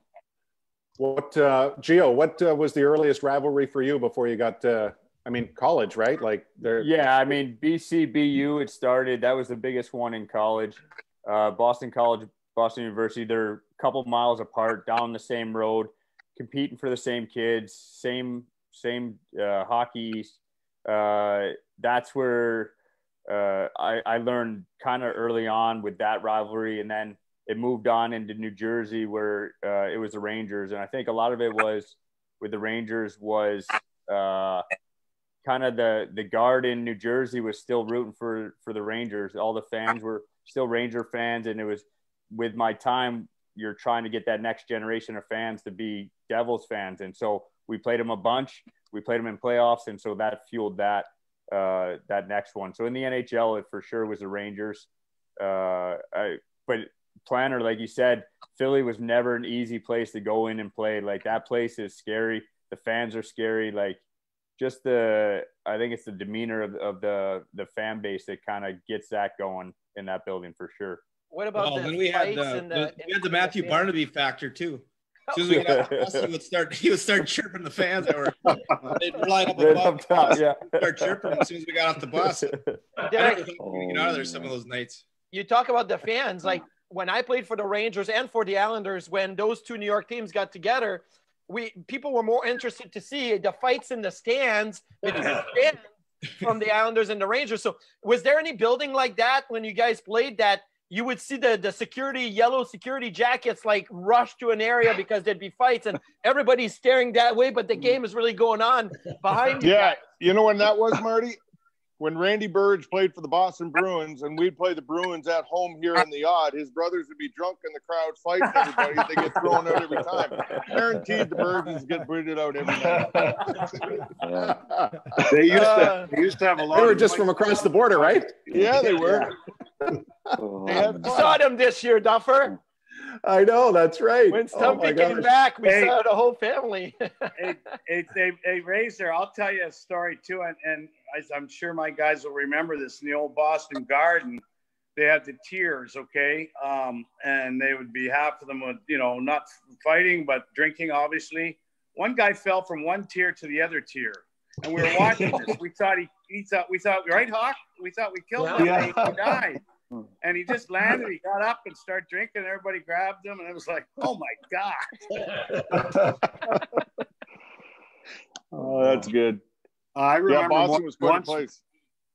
what, uh, Gio, what uh, was the earliest rivalry for you before you got, uh, I mean, college, right? Like there. Yeah. I mean, B C B U, it started, that was the biggest one in college, uh, Boston College, Boston University. They're a couple miles apart down the same road, competing for the same kids, same, same, uh, hockey. Uh, that's where, uh, I, I learned kind of early on with that rivalry. And then it moved on into New Jersey where uh, it was the Rangers. And I think a lot of it was with the Rangers was uh, kind of the, the guard in New Jersey was still rooting for, for the Rangers. All the fans were still Ranger fans. And it was with my time, you're trying to get that next generation of fans to be Devils fans. And so we played them a bunch, we played them in playoffs. And so that fueled that, uh, that next one. So in the N H L, it for sure was the Rangers. Uh, I, but Planner, like you said, Philly was never an easy place to go in and play. Like that place is scary. The fans are scary. Like just the, I think it's the demeanor of, of the the fan base that kind of gets that going in that building for sure. What about well, the when we had the, the, the we had the Matthew the Barnaby factor too? As soon as we got Boston, he would start he would start chirping the fans that were they'd line up, right up top, yeah. Start chirping as soon as we got off the bus. Derek, oh, get out of there some of those nights. You talk about the fans, like. When I played for the Rangers and for the Islanders, when those two New York teams got together, we people were more interested to see the fights in the stands between the fans from the Islanders and the Rangers. So was there any building like that when you guys played that you would see the, the security, yellow security jackets like rush to an area because there'd be fights and everybody's staring that way, but the game is really going on behind you? Yeah, guys. You know when that was, Marty? When Randy Burge played for the Boston Bruins and we'd play the Bruins at home here in the odd, his brothers would be drunk in the crowd fighting everybody. They get thrown out every time. Guaranteed the Burges get booted out every night. They used to, they used to have a lot. They were just from across the border, right? Yeah, they were. They had saw them this year, Duffer. I know, that's right. When Stumpy oh came back, we hey, saw the whole family. Hey, hey, hey, hey, Razor, I'll tell you a story too, and, and I'm sure my guys will remember this. In the old Boston Garden, they had the tiers, okay? Um, and they would be, half of them would, you know, not fighting, but drinking, obviously. One guy fell from one tier to the other tier. And we were watching this. We thought he, he thought, we thought, right, Hawk? We thought we killed him. Yeah. He died. And he just landed, he got up and started drinking, everybody grabbed him, and it was like, oh my God. Oh, that's good. Uh, I remember yeah, Boston was quite a place.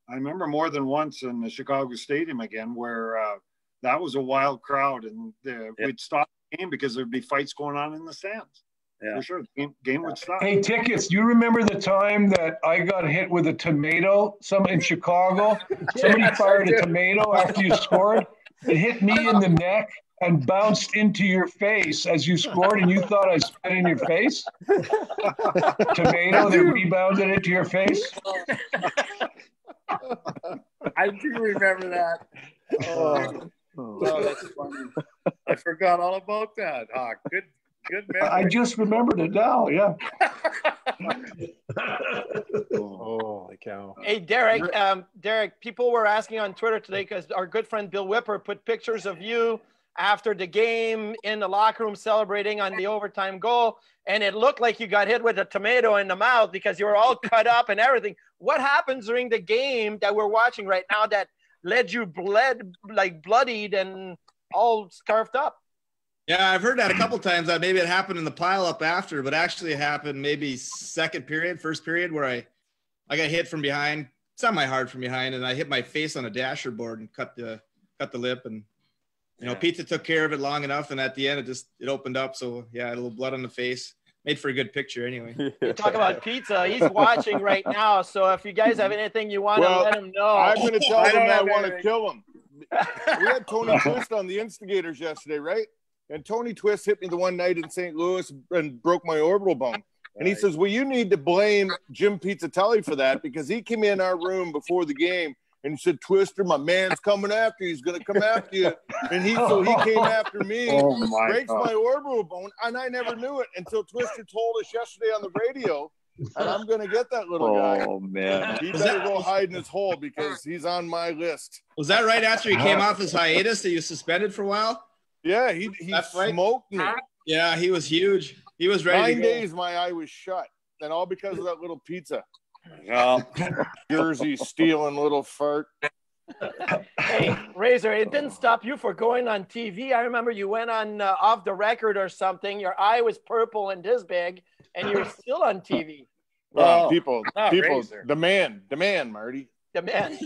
I remember more than once in the Chicago Stadium again where uh, that was a wild crowd, and the, yeah. we'd stop the game because there'd be fights going on in the stands. Yeah. For sure, the game, game would stop. Hey, Tickets, do you remember the time that I got hit with a tomato? Some in Chicago, somebody yes, fired a tomato after you scored. It hit me in the neck and bounced into your face as you scored, and you thought I spit in your face? Tomato that rebounded into your face? I do remember that. Oh, oh, that's funny. I forgot all about that, Hawk. Good. Good memory. I just remembered it now, yeah. Holy cow. Hey, Derek, um, Derek, people were asking on Twitter today because our good friend Bill Whipper put pictures of you after the game in the locker room celebrating on the overtime goal, and it looked like you got hit with a tomato in the mouth because you were all cut up and everything. What happens during the game that we're watching right now that led you bled, like bloodied and all scarfed up? Yeah, I've heard that a couple times. That maybe it happened in the pileup after, but actually it happened maybe second period, first period, where I, I got hit from behind, semi-hard from behind, and I hit my face on a dasher board and cut the cut the lip. And you know, yeah. Pizza took care of it long enough, and at the end it just it opened up. So yeah, I had a little blood on the face. Made for a good picture anyway. You talk about Pizza. He's watching right now. So if you guys have anything you want well, to let him know, I'm going to tell him I, I want to kill him. We had Tony Twist on the Instigators yesterday, right? And Tony Twist hit me the one night in Saint Louis and broke my orbital bone. And he says, well, you need to blame Jim Pizzutelli for that because he came in our room before the game and said, Twister, my man's coming after you. He's going to come after you. And he so he came after me, oh my breaks God. my orbital bone, and I never knew it until Twister told us yesterday on the radio, and I'm going to get that little oh, guy. Oh, man. He better that, go hide in his hole because he's on my list. Was that right after he came off his hiatus that you suspended for a while? Yeah, he, he smoked me. Yeah, he was huge. He was ready. Nine days my eye was shut, and all because of that little pizza. Oh. Jersey stealing little fart. Hey, Razor, it didn't stop you for going on T V. I remember you went on uh, Off the Record or something. Your eye was purple and this big, and you were still on T V. Well, oh. people, oh, people, Razor. the man, the man, Marty. The man.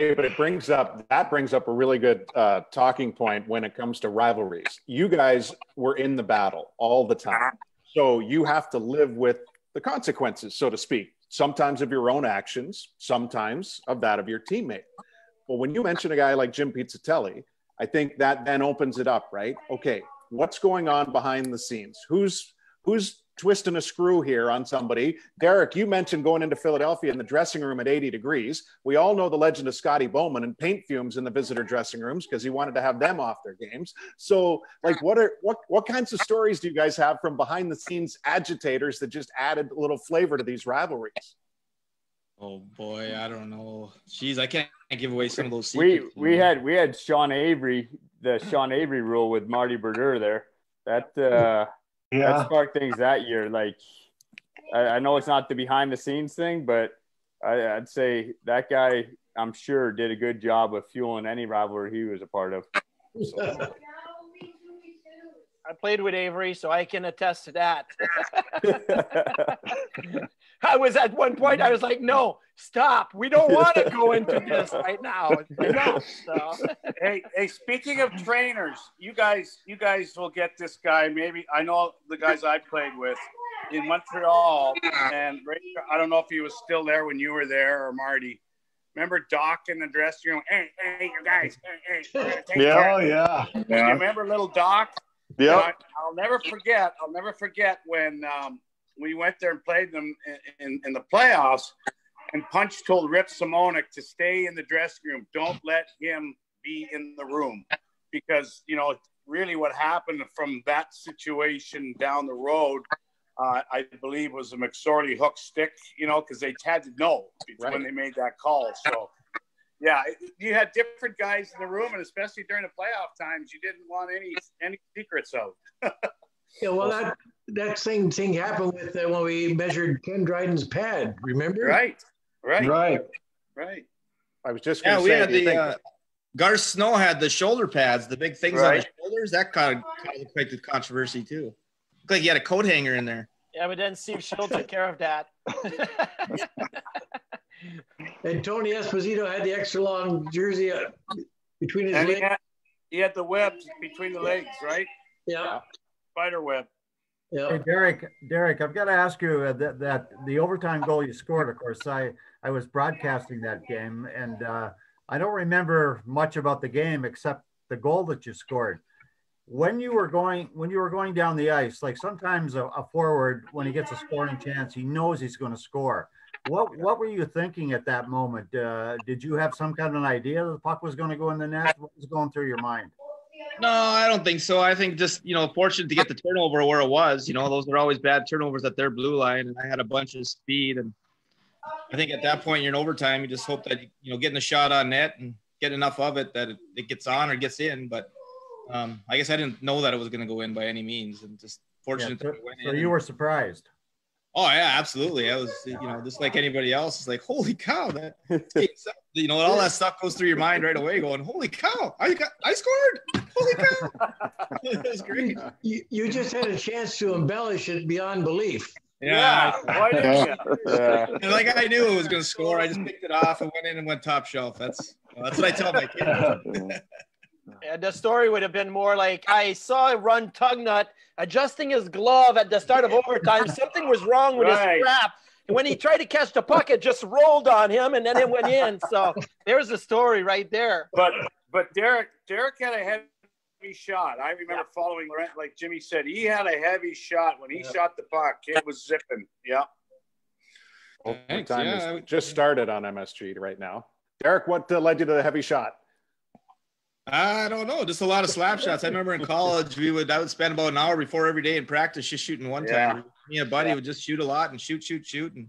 Hey, but it brings up, that brings up a really good uh, talking point when it comes to rivalries. You guys were in the battle all the time. So you have to live with the consequences, so to speak, sometimes of your own actions, sometimes of that of your teammate. But when you mention a guy like Jim Pizzutelli, I think that then opens it up, right? Okay, what's going on behind the scenes? Who's, who's twisting a screw here on somebody? Derek, you mentioned going into Philadelphia in the dressing room at eighty degrees. We all know the legend of Scotty Bowman and paint fumes in the visitor dressing rooms because he wanted to have them off their games. So like what are what what kinds of stories do you guys have from behind the scenes agitators that just added a little flavor to these rivalries? Oh boy, I don't know. Jeez, I can't give away some of those secrets. We we had we had Sean Avery, the Sean Avery rule with Marty Berger there. That uh Yeah. That sparked things that year. Like, I, I know it's not the behind-the-scenes thing, but I, I'd say that guy, I'm sure, did a good job of fueling any rivalry he was a part of. So. I played with Avery, so I can attest to that. I was at one point, I was like, no, stop. We don't want to go into this right now. Enough, so. Hey, hey, speaking of trainers, you guys, you guys will get this guy. Maybe I know the guys I played with in Montreal, and I don't know if he was still there when you were there or Marty. Remember Doc in the dressing room? Hey, hey, you guys. Hey, hey, take yeah, care. yeah. Do yeah. you remember little Doc? Yeah, I, I'll never forget. I'll never forget when um, we went there and played them in, in, in the playoffs, and Punch told Rip Simonic to stay in the dressing room. Don't let him be in the room because, you know, really what happened from that situation down the road, uh, I believe, was a McSorley hook stick, you know, because they had to know right. when they made that call. So, yeah, you had different guys in the room, and especially during the playoff times, you didn't want any any secrets out. Yeah, well, that that same thing happened with uh, when we measured Ken Dryden's pad. Remember? Right, right, right, right. I was just going to yeah, say, we had the uh, Garth Snow had the shoulder pads, the big things right. on his shoulders. That kind of, kind of created controversy too. Looked like he had a coat hanger in there. Yeah, but then Steve Schill took care of that. And Tony Esposito had the extra long jersey between his and legs. He had, he had the webs between the legs, right? Yeah. yeah. Spider web. Yeah. Hey, Derek, Derek, I've got to ask you uh, that, that the overtime goal you scored, of course, I, I was broadcasting that game, and uh, I don't remember much about the game except the goal that you scored. When you were going, when you were going down the ice, like sometimes a, a forward, when he gets a scoring chance, he knows he's going to score. What what were you thinking at that moment? Uh, did you have some kind of an idea that the puck was going to go in the net? What was going through your mind? No, I don't think so. I think just, you know, fortunate to get the turnover where it was. You know, those are always bad turnovers at their blue line, and I had a bunch of speed. And I think at that point, you're in overtime. You just hope that, you know, getting a shot on net and get enough of it that it, it gets on or gets in. But um, I guess I didn't know that it was going to go in by any means, and just fortunate yeah, so, that it went in. So you were surprised. Oh yeah, absolutely. I was, you know, just like anybody else. It's like, holy cow, that, you know, all that stuff goes through your mind right away. Going, holy cow, I got, I scored! Holy cow, it was great. You, you just had a chance to embellish it beyond belief. Yeah, yeah. Why didn't you? Yeah. Like I knew it was going to score. I just picked it off and went in and went top shelf. That's that's what I tell my kids. Yeah, the story would have been more like, I saw Ron Tugnut adjusting his glove at the start of overtime. Something was wrong with right. his strap. And when he tried to catch the puck, it just rolled on him, and then it went in. So there's the story right there. But but Derek, Derek had a heavy shot. I remember yeah. following Lorentz, like Jimmy said. He had a heavy shot. When he yeah. shot the puck, it was zipping. Yeah. Overtime yeah. is just started on M S G right now. Derek, what uh, led you to the heavy shot? I don't know. Just a lot of slap shots. I remember in college, we would I would spend about an hour before every day in practice just shooting one yeah. time. Me and a buddy yeah. would just shoot a lot and shoot, shoot, shoot. And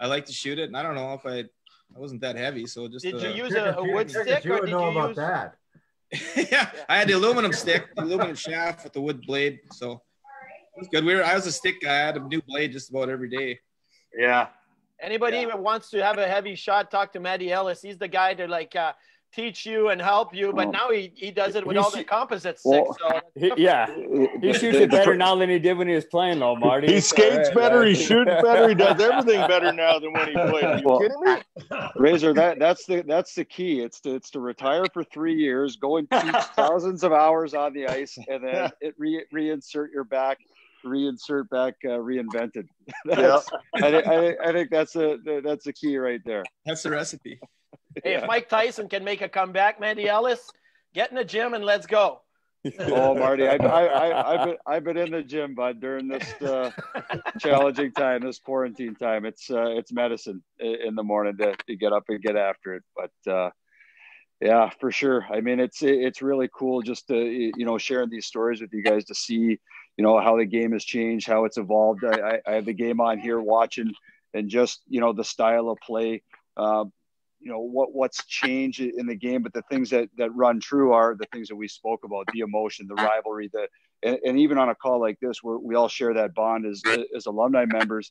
I like to shoot it. And I don't know if I I wasn't that heavy. So just did uh, you use a, a wood stick? Did you or did know you about use... that? yeah, I had the aluminum stick, the aluminum shaft with the wood blade. So it was good. We were I was a stick guy. I had a new blade just about every day. Yeah. Anybody yeah. that wants to have a heavy shot, talk to Matty Ellis. He's the guy that like. Uh, teach you and help you, but now he, he does it with he all the composite sticks. Well, so. he, yeah, he shoots it better now than he did when he was playing, though, Marty. He skates right, better, right. he shoots better, he does everything better now than when he played. Are you well, kidding me? Razor, that that's the that's the key. It's to it's to retire for three years, go and teach thousands of hours on the ice, and then it re, reinsert your back. Reinsert back, uh, reinvented. That's, yeah. I, I, I think that's a that's a key right there. That's the recipe. Hey, yeah. if Mike Tyson can make a comeback, Matty Ellis, get in the gym and let's go. Oh, Marty, I, I, I, I've been I've been in the gym, bud, during this uh, challenging time, this quarantine time. It's uh, it's medicine in the morning to, to get up and get after it, but. Uh, Yeah, for sure. I mean, it's it's really cool just to, you know, sharing these stories with you guys to see, you know, how the game has changed, how it's evolved. I, I have the game on here watching and just, you know, the style of play, um, you know, what what's changed in the game. But the things that, that run true are the things that we spoke about, the emotion, the rivalry, the and, and even on a call like this where we all share that bond as, as alumni members.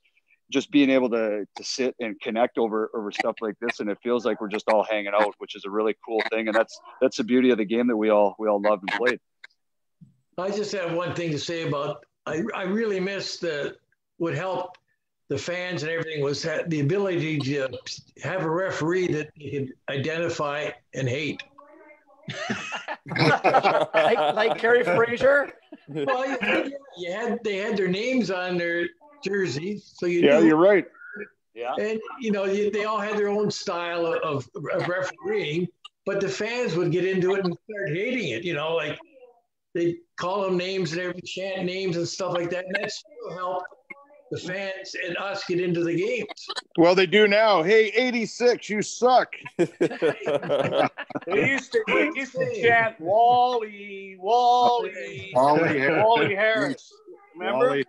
Just being able to to sit and connect over over stuff like this, and it feels like we're just all hanging out, which is a really cool thing, and that's that's the beauty of the game that we all we all loved and played. I just have one thing to say about I I really miss the what helped the fans and everything was that the ability to have a referee that you could identify and hate. like, like Carrie Fraser. Well, you had, you had they had their names on their jersey, so you yeah, knew. You're right. Yeah, and you know you, they all had their own style of, of refereeing, but the fans would get into it and start hating it. You know, like they call them names and every chant names and stuff like that. And that still helped the fans and us get into the games. Well, they do now. Hey, eighty-six, you suck. they used to they used to chant Wally, Wally, Wally, Harris. Wally Harris. Remember? Wally.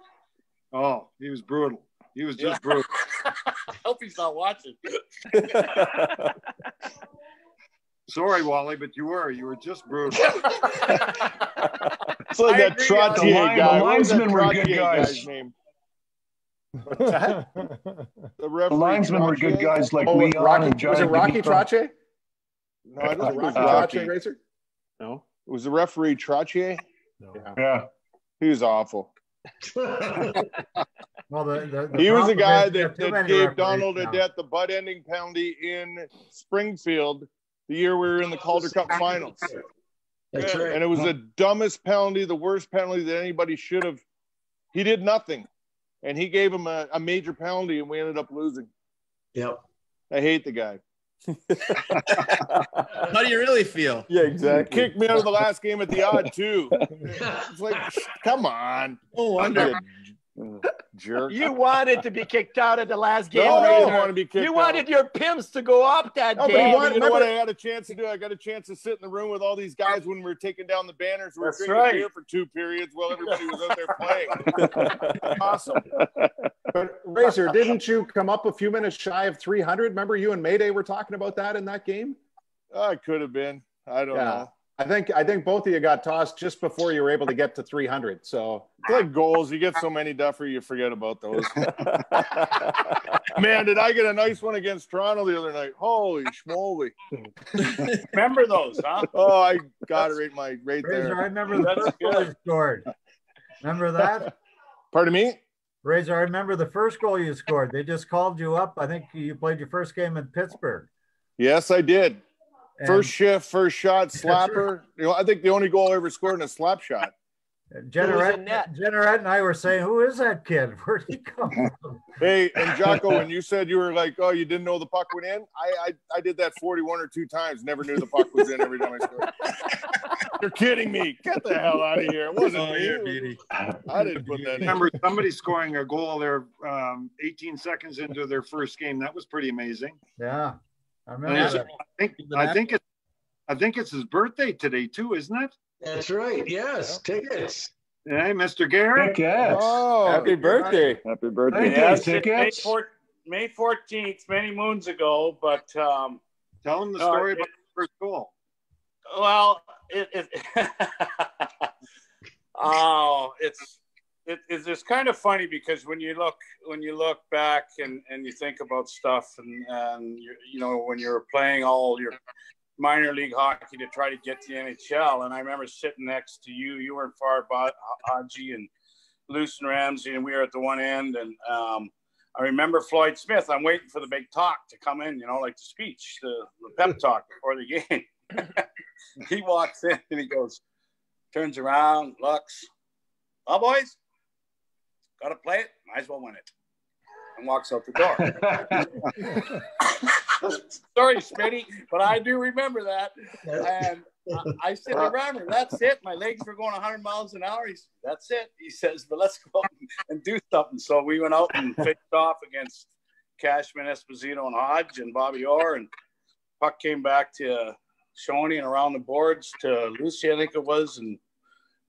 Oh, he was brutal. He was just yeah. brutal. I hope he's not watching. Sorry, Wally, but you were. You were just brutal. It's like I that Trottier line, guy. The linesmen were good guys. Guys the, the linesmen were good guys like oh, Leon Rocky, and John. Was it Rocky Trache? No, it wasn't Rocky Trache, uh, Racer? No. It was the referee Trache? No. Yeah. yeah. He was awful. Well, the, the, the he was a guy is, that, that gave Donald now. Adet the butt-ending penalty in Springfield the year we were in the Calder Cup Finals. That's right. And it was the dumbest penalty, the worst penalty that anybody should have. He did nothing, and he gave him a, a major penalty, and we ended up losing. Yep. I hate the guy. How do you really feel? Yeah, exactly. Kicked me out of the last game at the odd, too. It's like, come on. No wonder. Jerk. You wanted to be kicked out at the last game. No, I didn't want to be kicked you out. Wanted your pimps to go up that no, game. Wanted, you know what I had a chance to do? I got a chance to sit in the room with all these guys when we were taking down the banners. We were drinking right. beer for two periods while everybody was out there playing. Awesome. But Razor, didn't you come up a few minutes shy of three hundred? Remember you and Mayday were talking about that in that game? Oh, it could have been. I don't yeah. know. I think I think both of you got tossed just before you were able to get to three hundred. So it's like goals. You get so many Duffer, you forget about those. Man, did I get a nice one against Toronto the other night. Holy schmoly. Remember those, huh? Oh, I got it right, my, right Razor, there. I remember the That's first good. Goal you scored. Remember that? Pardon me? Razor, I remember the first goal you scored. They just called you up. I think you played your first game in Pittsburgh. Yes, I did. And first shift, first shot, slapper. You know, I think the only goal I ever scored in a slap shot. Generette, Generette and I were saying, who is that kid? Where'd he come from? Hey, and Jocko, when you said you were like, oh, you didn't know the puck went in? I I, I did that forty-one or two times. Never knew the puck was in every time I scored. You're kidding me. Get the hell out of here. It wasn't oh, me. Was, I didn't put that in. I remember somebody scoring a goal there um, eighteen seconds into their first game. That was pretty amazing. Yeah. I, I think I think it's I think it's his birthday today too, isn't it? That's right. Yes, yeah. Tickets. Hey, Mister Gare. Tickets. Oh, happy birthday! Happy birthday! Yes, tickets. May fourteenth, many moons ago. But um, tell him the story uh, it, about the first goal. Well, it, it oh, it's it is it's kind of funny because when you look when you look back and, and you think about stuff and, and you, you know when you're playing all your minor league hockey to try to get to the N H L, and I remember sitting next to you you weren't far by Hodge and Luce and Ramsey, and we were at the one end, and um, I remember Floyd Smith. I'm waiting for the big talk to come in, you know, like the speech, the, the pep talk before the game. He walks in and he goes, turns around, looks, oh boys, got to play it, might as well win it, and walks out the door. Sorry, Smitty, but I do remember that. And I, I said to Reimer, that's it. My legs were going one hundred miles an hour. He said, that's it. He says, but let's go and do something. So we went out and faced off against Cashman, Esposito, and Hodge and Bobby Orr. And puck came back to Shoney and around the boards to Lucy, I think it was, and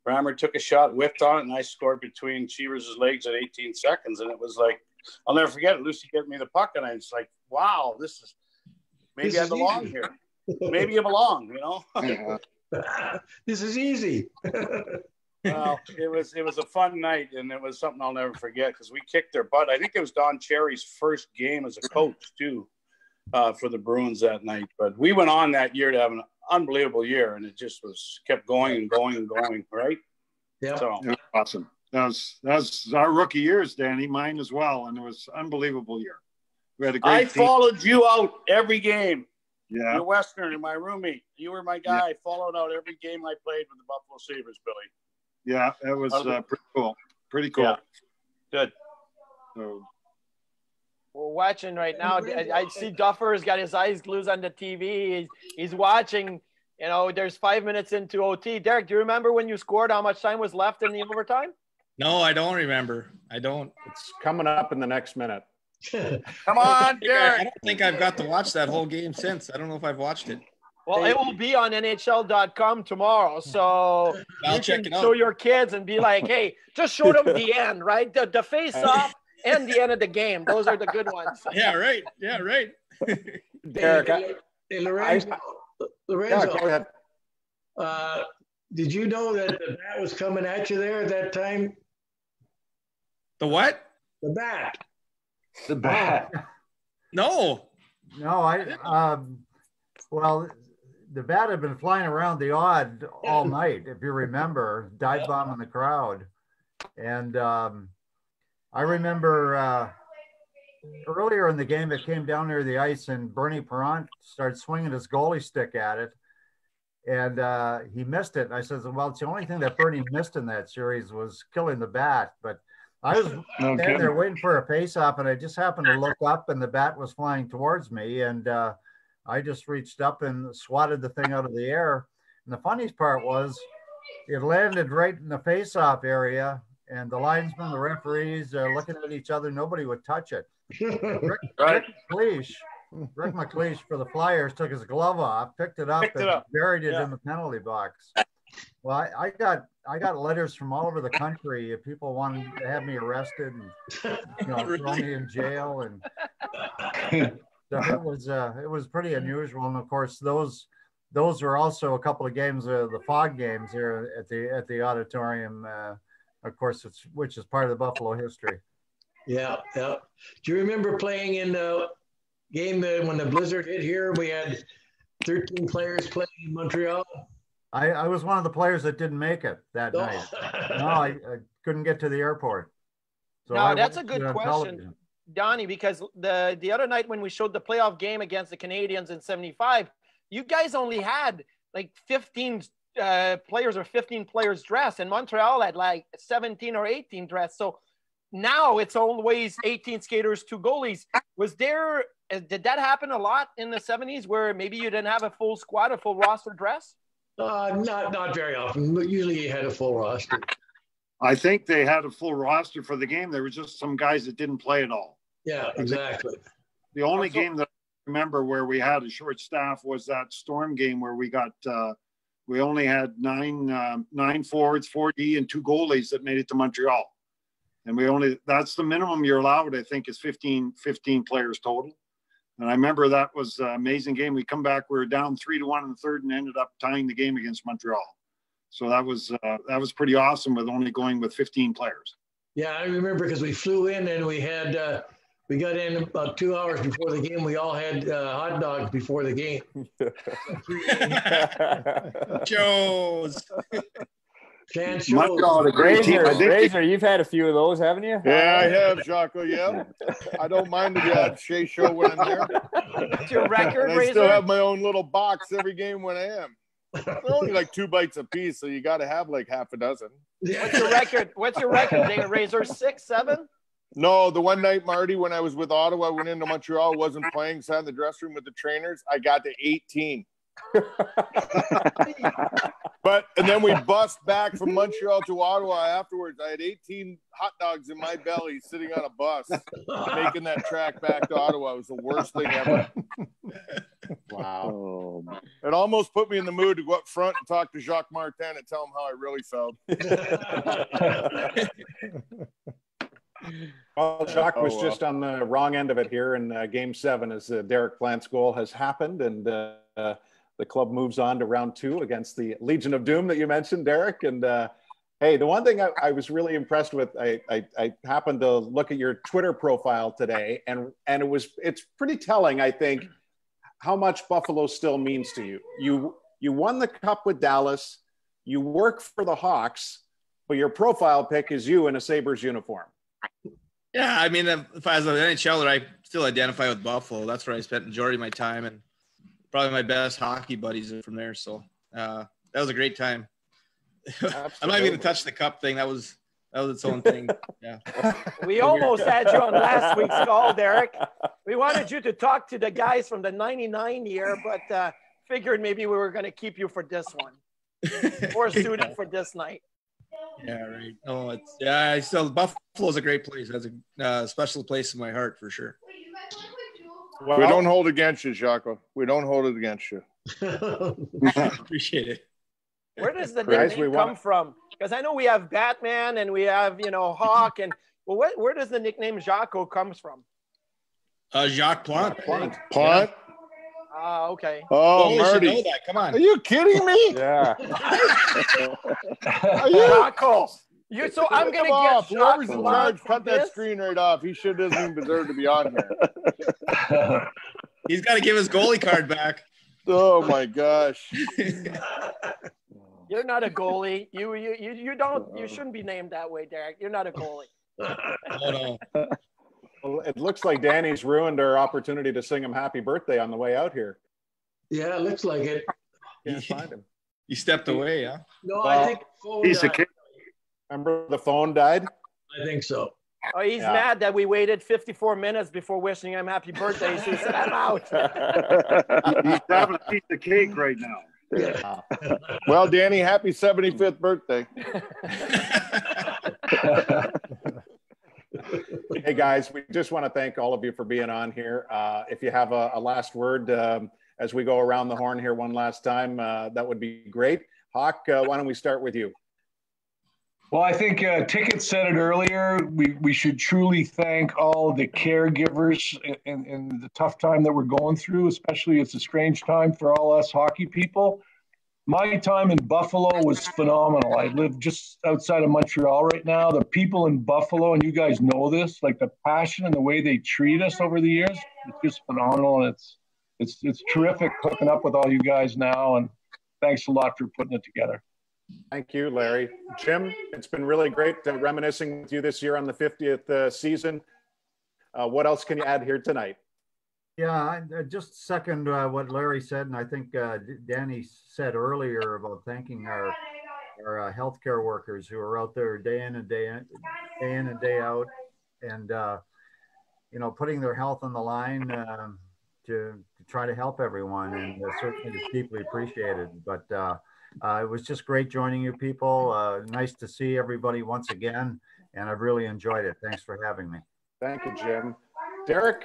Reimer took a shot, whipped on it, and I scored between Cheevers' legs at eighteen seconds. And it was like, I'll never forget it. Lucy gave me the puck, and I was like, wow, this is, maybe this I belong here. Maybe you belong, you know? This is easy. Well, it was, it was a fun night, and it was something I'll never forget because we kicked their butt. I think it was Don Cherry's first game as a coach, too, uh, for the Bruins that night. But we went on that year to have an unbelievable year, and it just was kept going and going and going, right? Yeah, so yeah, awesome. That was that was our rookie years, Danny, mine as well, and it was an unbelievable year. We had a great I team. Followed you out every game. Yeah, you're Western and my roommate. You were my guy. Yeah. I followed out every game I played with the Buffalo Sabres, Billy. Yeah, that was uh, pretty cool. Pretty cool. Yeah. Good. So. We're watching right now. I see Duffer's got his eyes glued on the T V. He's, he's watching. You know, there's five minutes into O T. Derek, do you remember when you scored? How much time was left in the overtime? No, I don't remember. I don't. It's coming up in the next minute. Come on, Derek. I don't think I've got to watch that whole game since. I don't know if I've watched it. Well, it will be on N H L dot com tomorrow, so I'll you check can it out. Show your kids and be like, hey, just show them the end, right? The, the face-off. And the end of the game. Those are the good ones. Yeah, right. Yeah, right. Derek, hey, hey, Lorenzo, I, Lorenzo yeah, uh, did you know that the bat was coming at you there at that time? The what? The bat. The bat. No. No, I um, – well, the bat had been flying around the odd all night, if you remember, dive bombing the crowd. And um, – I remember uh, earlier in the game, it came down near the ice and Bernie Parent started swinging his goalie stick at it, and uh, he missed it. And I said, well, it's the only thing that Bernie missed in that series was killing the bat. But I was no standing there waiting for a face-off, and I just happened to look up, and the bat was flying towards me, and uh, I just reached up and swatted the thing out of the air. And the funniest part was it landed right in the face-off area, and the linesmen, the referees are looking at each other. Nobody would touch it. Rick, right. Rick McLeish, Rick McLeish for the Flyers took his glove off, picked it up, picked and it up. buried it yeah. in the penalty box. Well, I, I got I got letters from all over the country. If people wanted to have me arrested and, you know, really? throw me in jail, and so it was uh, it was pretty unusual. And of course, those those were also a couple of games, uh, the Fog games here at the at the auditorium. Uh, of course, it's which is part of the Buffalo history. Yeah, yeah. Do you remember playing in the game that when the blizzard hit here? We had thirteen players playing in Montreal. I, I was one of the players that didn't make it that oh. night. No, I, I couldn't get to the airport. So no, I that's a good question, Donnie, because the, the other night when we showed the playoff game against the Canadians in seventy-five, you guys only had like fifteen uh, players or fifteen players dressed, and Montreal had like seventeen or eighteen dressed. So now it's always eighteen skaters, two goalies. Was there, did that happen a lot in the seventies where maybe you didn't have a full squad, a full roster dress? Uh, not not very often. Usually you had a full roster. I think they had a full roster for the game. There were just some guys that didn't play at all. Yeah, exactly. The only also, game that I remember where we had a short staff was that Storm game where we got uh, we only had nine uh, nine forwards, four D, and two goalies that made it to Montreal. And we only that's the minimum you're allowed, I think, is fifteen, fifteen players total. And I remember that was an amazing game. We come back, we were down three to one in the third, and ended up tying the game against Montreal. So that was uh, that was pretty awesome with only going with fifteen players. Yeah, I remember because we flew in and we had uh, we got in about two hours before the game. We all had uh, hot dogs before the game. Joe's. Montreal, the great team. Razor, you've had a few of those, haven't you? Yeah, I have, Jocko. Yeah, I don't mind the odd Shea show when I'm there. It's your record, I Razor. I still have my own little box every game when I am. They're only like two bites a piece, so you got to have like half a dozen. What's your record? What's your record, Dave? Razor, six, seven? No, the one night, Marty, when I was with Ottawa, I went into Montreal, wasn't playing, sat in the dressing room with the trainers. I got to eighteen. But and then we bust back from Montreal to Ottawa afterwards. I had eighteen hot dogs in my belly sitting on a bus making that track back to Ottawa. It was the worst thing ever. Wow. Oh, it almost put me in the mood to go up front and talk to Jacques Martin and tell him how I really felt. Well, Jacques was just on the wrong end of it here in uh, game seven as uh, Derek Plante's goal has happened, and uh, uh, the club moves on to round two against the Legion of Doom that you mentioned, Derek. And uh, hey, the one thing I, I was really impressed with, I, I, I happened to look at your Twitter profile today, and and it was it's pretty telling, I think, how much Buffalo still means to you. You you won the Cup with Dallas, you work for the Hawks, but your profile pic is you in a Sabres uniform. Yeah, I mean, if I was an N H L er, I still identify with Buffalo. That's where I spent the majority of my time, and probably my best hockey buddies are from there. So uh, that was a great time. I'm not even going to touch the cup thing. That was that was its own thing. Yeah. We almost had you on last week's call, Derek. We wanted you to talk to the guys from the ninety-nine year, but uh, figured maybe we were going to keep you for this one. Or suited for this night. Yeah, right. Oh, it's yeah. I still Buffalo's a great place. That's a uh, special place in my heart for sure. Well, we don't hold against you, Jocko. We don't hold it against you. I appreciate it. Where does the name come want. from? Because I know we have Batman and we have, you know, Hawk, and well, where, where does the nickname Jocko comes from? Uh, Jacques Plante. Plante. Plante. Yeah. Ah, uh, okay. Oh, Marty. Know that. Come on. Are you kidding me? Yeah. Are you? Jocko. You're so I'm going to get Whoever's in charge, cut that screen right off. He sure doesn't even deserve to be on here. He's got to give his goalie card back. Oh, my gosh. You're not a goalie. You, you, you, you don't, you shouldn't be named that way, Derek. You're not a goalie. But, uh, well, it looks like Danny's ruined our opportunity to sing him happy birthday on the way out here. Yeah, it looks like it. Can't find him. He stepped away, huh? No, well, I think the phone he's died. A kid. Remember the phone died? I think so. Oh, he's yeah. mad that we waited fifty-four minutes before wishing him happy birthday. So he said, I'm out. He's having a piece of cake right now. Yeah. Well, Danny, happy seventy-fifth birthday. Hey, guys, we just want to thank all of you for being on here. Uh, if you have a, a last word um, as we go around the horn here one last time, uh, that would be great. Hawk, uh, why don't we start with you? Well, I think uh, Tickett said it earlier. We, we should truly thank all the caregivers in, in the tough time that we're going through, especially it's a strange time for all us hockey people. My time in Buffalo was phenomenal. I live just outside of Montreal right now. The people in Buffalo, and you guys know this, like the passion and the way they treat us over the years, it's just phenomenal. And it's, it's, it's terrific hooking up with all you guys now. And thanks a lot for putting it together. Thank you, Larry. Jim, it's been really great uh, reminiscing with you this year on the fiftieth uh, season. Uh, what else can you add here tonight? Yeah, I, I just second uh, what Larry said, and I think uh, Danny said earlier about thanking our, our uh, healthcare workers who are out there day in and day in, day in and day out, and uh, you know, putting their health on the line uh, to, to try to help everyone, and uh, certainly it's deeply appreciated. But uh, Uh, it was just great joining you people. Uh, nice to see everybody once again, and I've really enjoyed it. Thanks for having me. Thank you, Jim. Derek?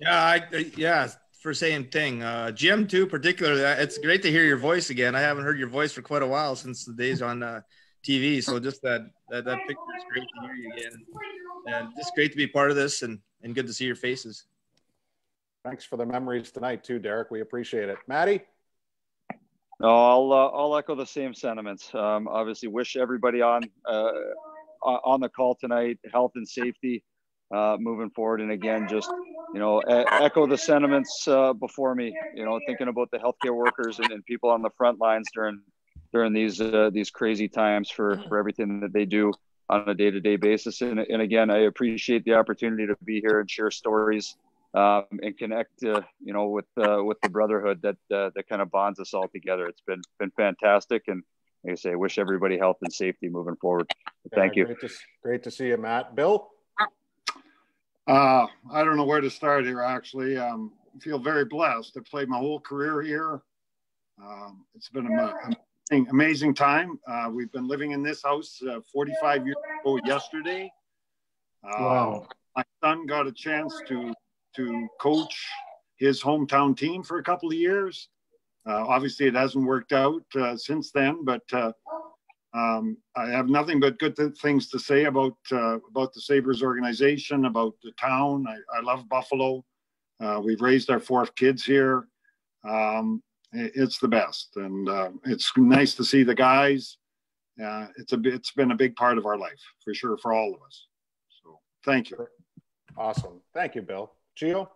Yeah, I, I, yeah, for same thing. Uh, Jim, too, particularly, it's great to hear your voice again. I haven't heard your voice for quite a while since the days on uh, T V, so just that, that, that picture is great to hear you again. And just great to be part of this, and, and good to see your faces. Thanks for the memories tonight, too, Derek. We appreciate it. Maddie? No, I'll, uh, I'll echo the same sentiments. Um, obviously, wish everybody on uh, on the call tonight health and safety uh, moving forward. And again, just, you know, e echo the sentiments uh, before me, you know, thinking about the healthcare workers and, and people on the front lines during during these uh, these crazy times for, for everything that they do on a day-to-day basis. And, and again, I appreciate the opportunity to be here and share stories. Um, and connect, uh, you know, with uh, with the brotherhood that uh, that kind of bonds us all together. It's been been fantastic, and like I say, wish everybody health and safety moving forward. Thank yeah, you. Great to, great to see you, Matt. Bill, uh, I don't know where to start here. Actually, um, I feel very blessed. I played my whole career here. Um, it's been an amazing, amazing time. Uh, we've been living in this house uh, forty-five years ago yesterday. Uh, wow. My son got a chance to. to coach his hometown team for a couple of years. Uh, obviously, it hasn't worked out uh, since then, but uh, um, I have nothing but good th things to say about uh, about the Sabres organization, about the town. I, I love Buffalo. Uh, we've raised our four kids here. Um, it, it's the best, and uh, it's nice to see the guys. Uh, it's a it's been a big part of our life for sure for all of us. So thank you. Awesome. Thank you, Bill. Gio?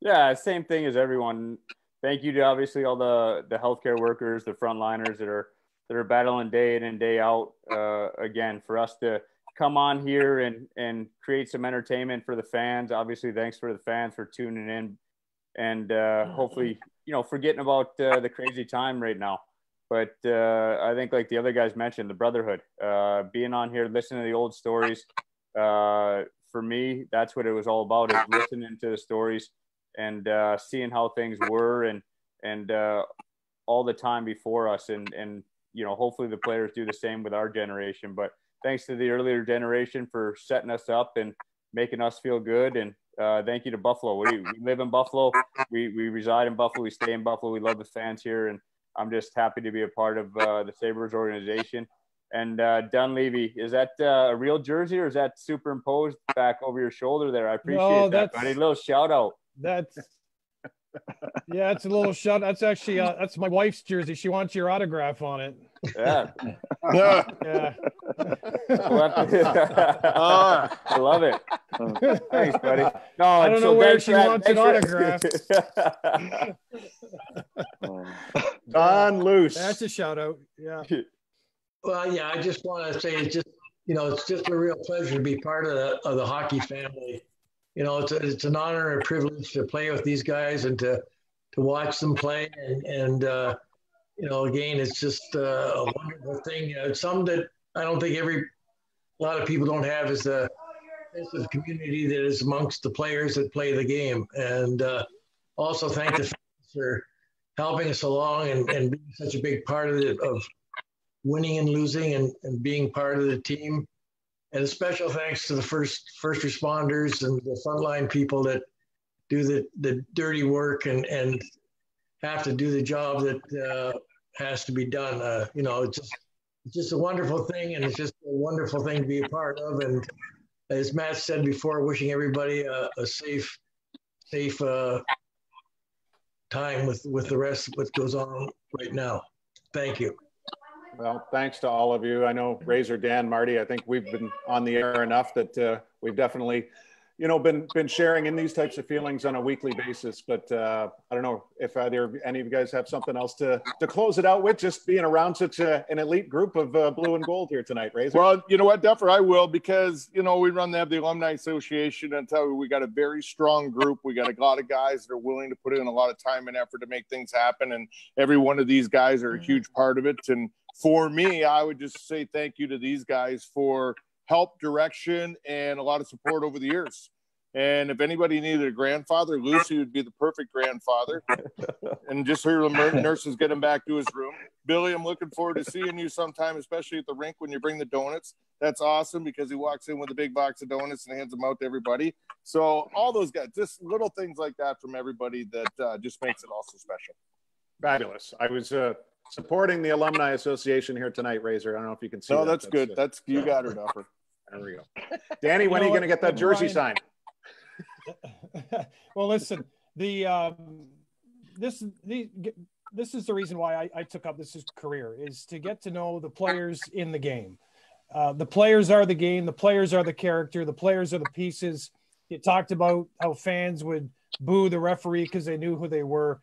Yeah, same thing as everyone. Thank you to obviously all the the healthcare workers, the frontliners that are that are battling day in and day out. Uh, again, for us to come on here and and create some entertainment for the fans. Obviously, thanks for the fans for tuning in, and uh, hopefully, you know, forgetting about uh, the crazy time right now. But uh, I think, like the other guys mentioned, the brotherhood, uh, being on here, listening to the old stories. Uh, For me, that's what it was all about, is listening to the stories and uh, seeing how things were and and uh, all the time before us. And, and, you know, hopefully the players do the same with our generation. But thanks to the earlier generation for setting us up and making us feel good. And uh, thank you to Buffalo. We, we live in Buffalo. We, we reside in Buffalo. We stay in Buffalo. We love the fans here. And I'm just happy to be a part of uh, the Sabres organization. And uh, Dunleavy, is that uh, a real jersey, or is that superimposed back over your shoulder there? I appreciate no, that, buddy. A little shout out. That's yeah, it's a little shout. That's actually uh, that's my wife's jersey. She wants your autograph on it. Yeah, yeah. yeah. I love it. Thanks, buddy. No, I don't know where she wants an autograph. Don Luce. That's a shout out. Yeah. Well, yeah, I just want to say it's just you know, it's just a real pleasure to be part of the, of the hockey family. You know, it's a, it's an honor and a privilege to play with these guys and to to watch them play. And, and uh, you know, again, it's just uh, a wonderful thing. You know, it's something that I don't think every a lot of people don't have is the sense of community that is amongst the players that play the game. And uh, also thank the fans for helping us along and, and being such a big part of it, of winning and losing and, and being part of the team. And a special thanks to the first first responders and the frontline people that do the, the dirty work and, and have to do the job that uh, has to be done. Uh, you know, it's just, it's just a wonderful thing, and it's just a wonderful thing to be a part of. And as Matt said before, wishing everybody a, a safe, safe uh, time with, with the rest of what goes on right now. Thank you. Well, thanks to all of you. I know Razor, Dan, Marty, I think we've been on the air enough that uh, we've definitely, you know, been been sharing in these types of feelings on a weekly basis. But uh, I don't know if either any of you guys have something else to, to close it out with, just being around such a, an elite group of uh, blue and gold here tonight, Razor. Well, you know what, Duffer, I will, because, you know, we run the, the Alumni Association, and tell you, we got a very strong group. We got a lot of guys that are willing to put in a lot of time and effort to make things happen. And every one of these guys are a huge part of it. And for me, I would just say thank you to these guys for help, direction, and a lot of support over the years. And if anybody needed a grandfather, Lucy would be the perfect grandfather. And just hear the nurses get him back to his room. Billy, I'm looking forward to seeing you sometime, especially at the rink when you bring the donuts. That's awesome, because he walks in with a big box of donuts and hands them out to everybody. So all those guys, just little things like that from everybody that uh, just makes it all so special. Fabulous. I was uh, supporting the Alumni Association here tonight, Razor. I don't know if you can see. No, that. that's, that's good. It. That's You yeah. got it, Duffer. There we go. Danny, when you know, are you going to get that jersey signed? Well, listen, the um, this the, this is the reason why I, I took up this career, is to get to know the players in the game. Uh, the players are the game. The players are the character. The players are the pieces. You talked about how fans would boo the referee because they knew who they were.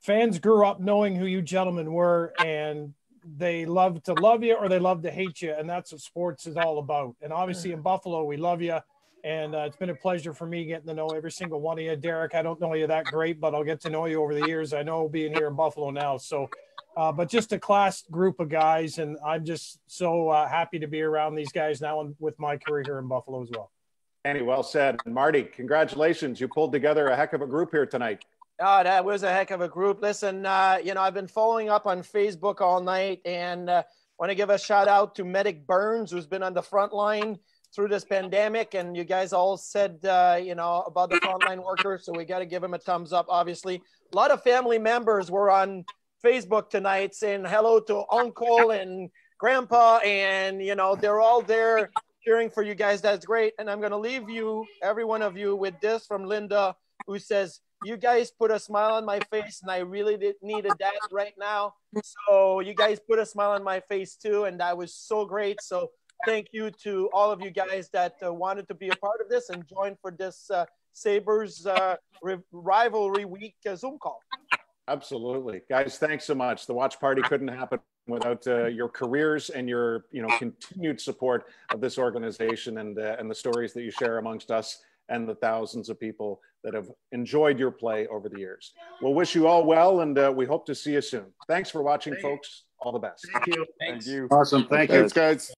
Fans grew up knowing who you gentlemen were, and they love to love you or they love to hate you. And that's what sports is all about. And obviously in Buffalo, we love you. And uh, it's been a pleasure for me getting to know every single one of you. Derek, I don't know you that great, but I'll get to know you over the years. I know being here in Buffalo now. So, uh, but just a class group of guys. And I'm just so uh, happy to be around these guys now and with my career here in Buffalo as well. Andy, well said. And Marty, congratulations. You pulled together a heck of a group here tonight. Oh, that was a heck of a group. Listen, uh, you know, I've been following up on Facebook all night, and uh, want to give a shout out to Medic Burns, who's been on the front line through this pandemic. And you guys all said, uh, you know, about the frontline workers, so we got to give him a thumbs up, obviously. A lot of family members were on Facebook tonight saying hello to Uncle and Grandpa, and, you know, they're all there cheering for you guys. That's great. And I'm going to leave you, every one of you, with this from Linda, who says, "You guys put a smile on my face, and I really did needed that right now. So you guys put a smile on my face too, and that was so great." So thank you to all of you guys that uh, wanted to be a part of this and join for this uh, Sabres uh, rivalry week uh, Zoom call. Absolutely, guys. Thanks so much. The watch party couldn't happen without uh, your careers and your, you know, continued support of this organization and uh, and the stories that you share amongst us and the thousands of people that have enjoyed your play over the years. We'll wish you all well, and uh, we hope to see you soon. Thanks for watching, Thank folks. All the best. Thank you. Thanks. Thank you. Awesome. Thank, Thank you. Thanks, guys.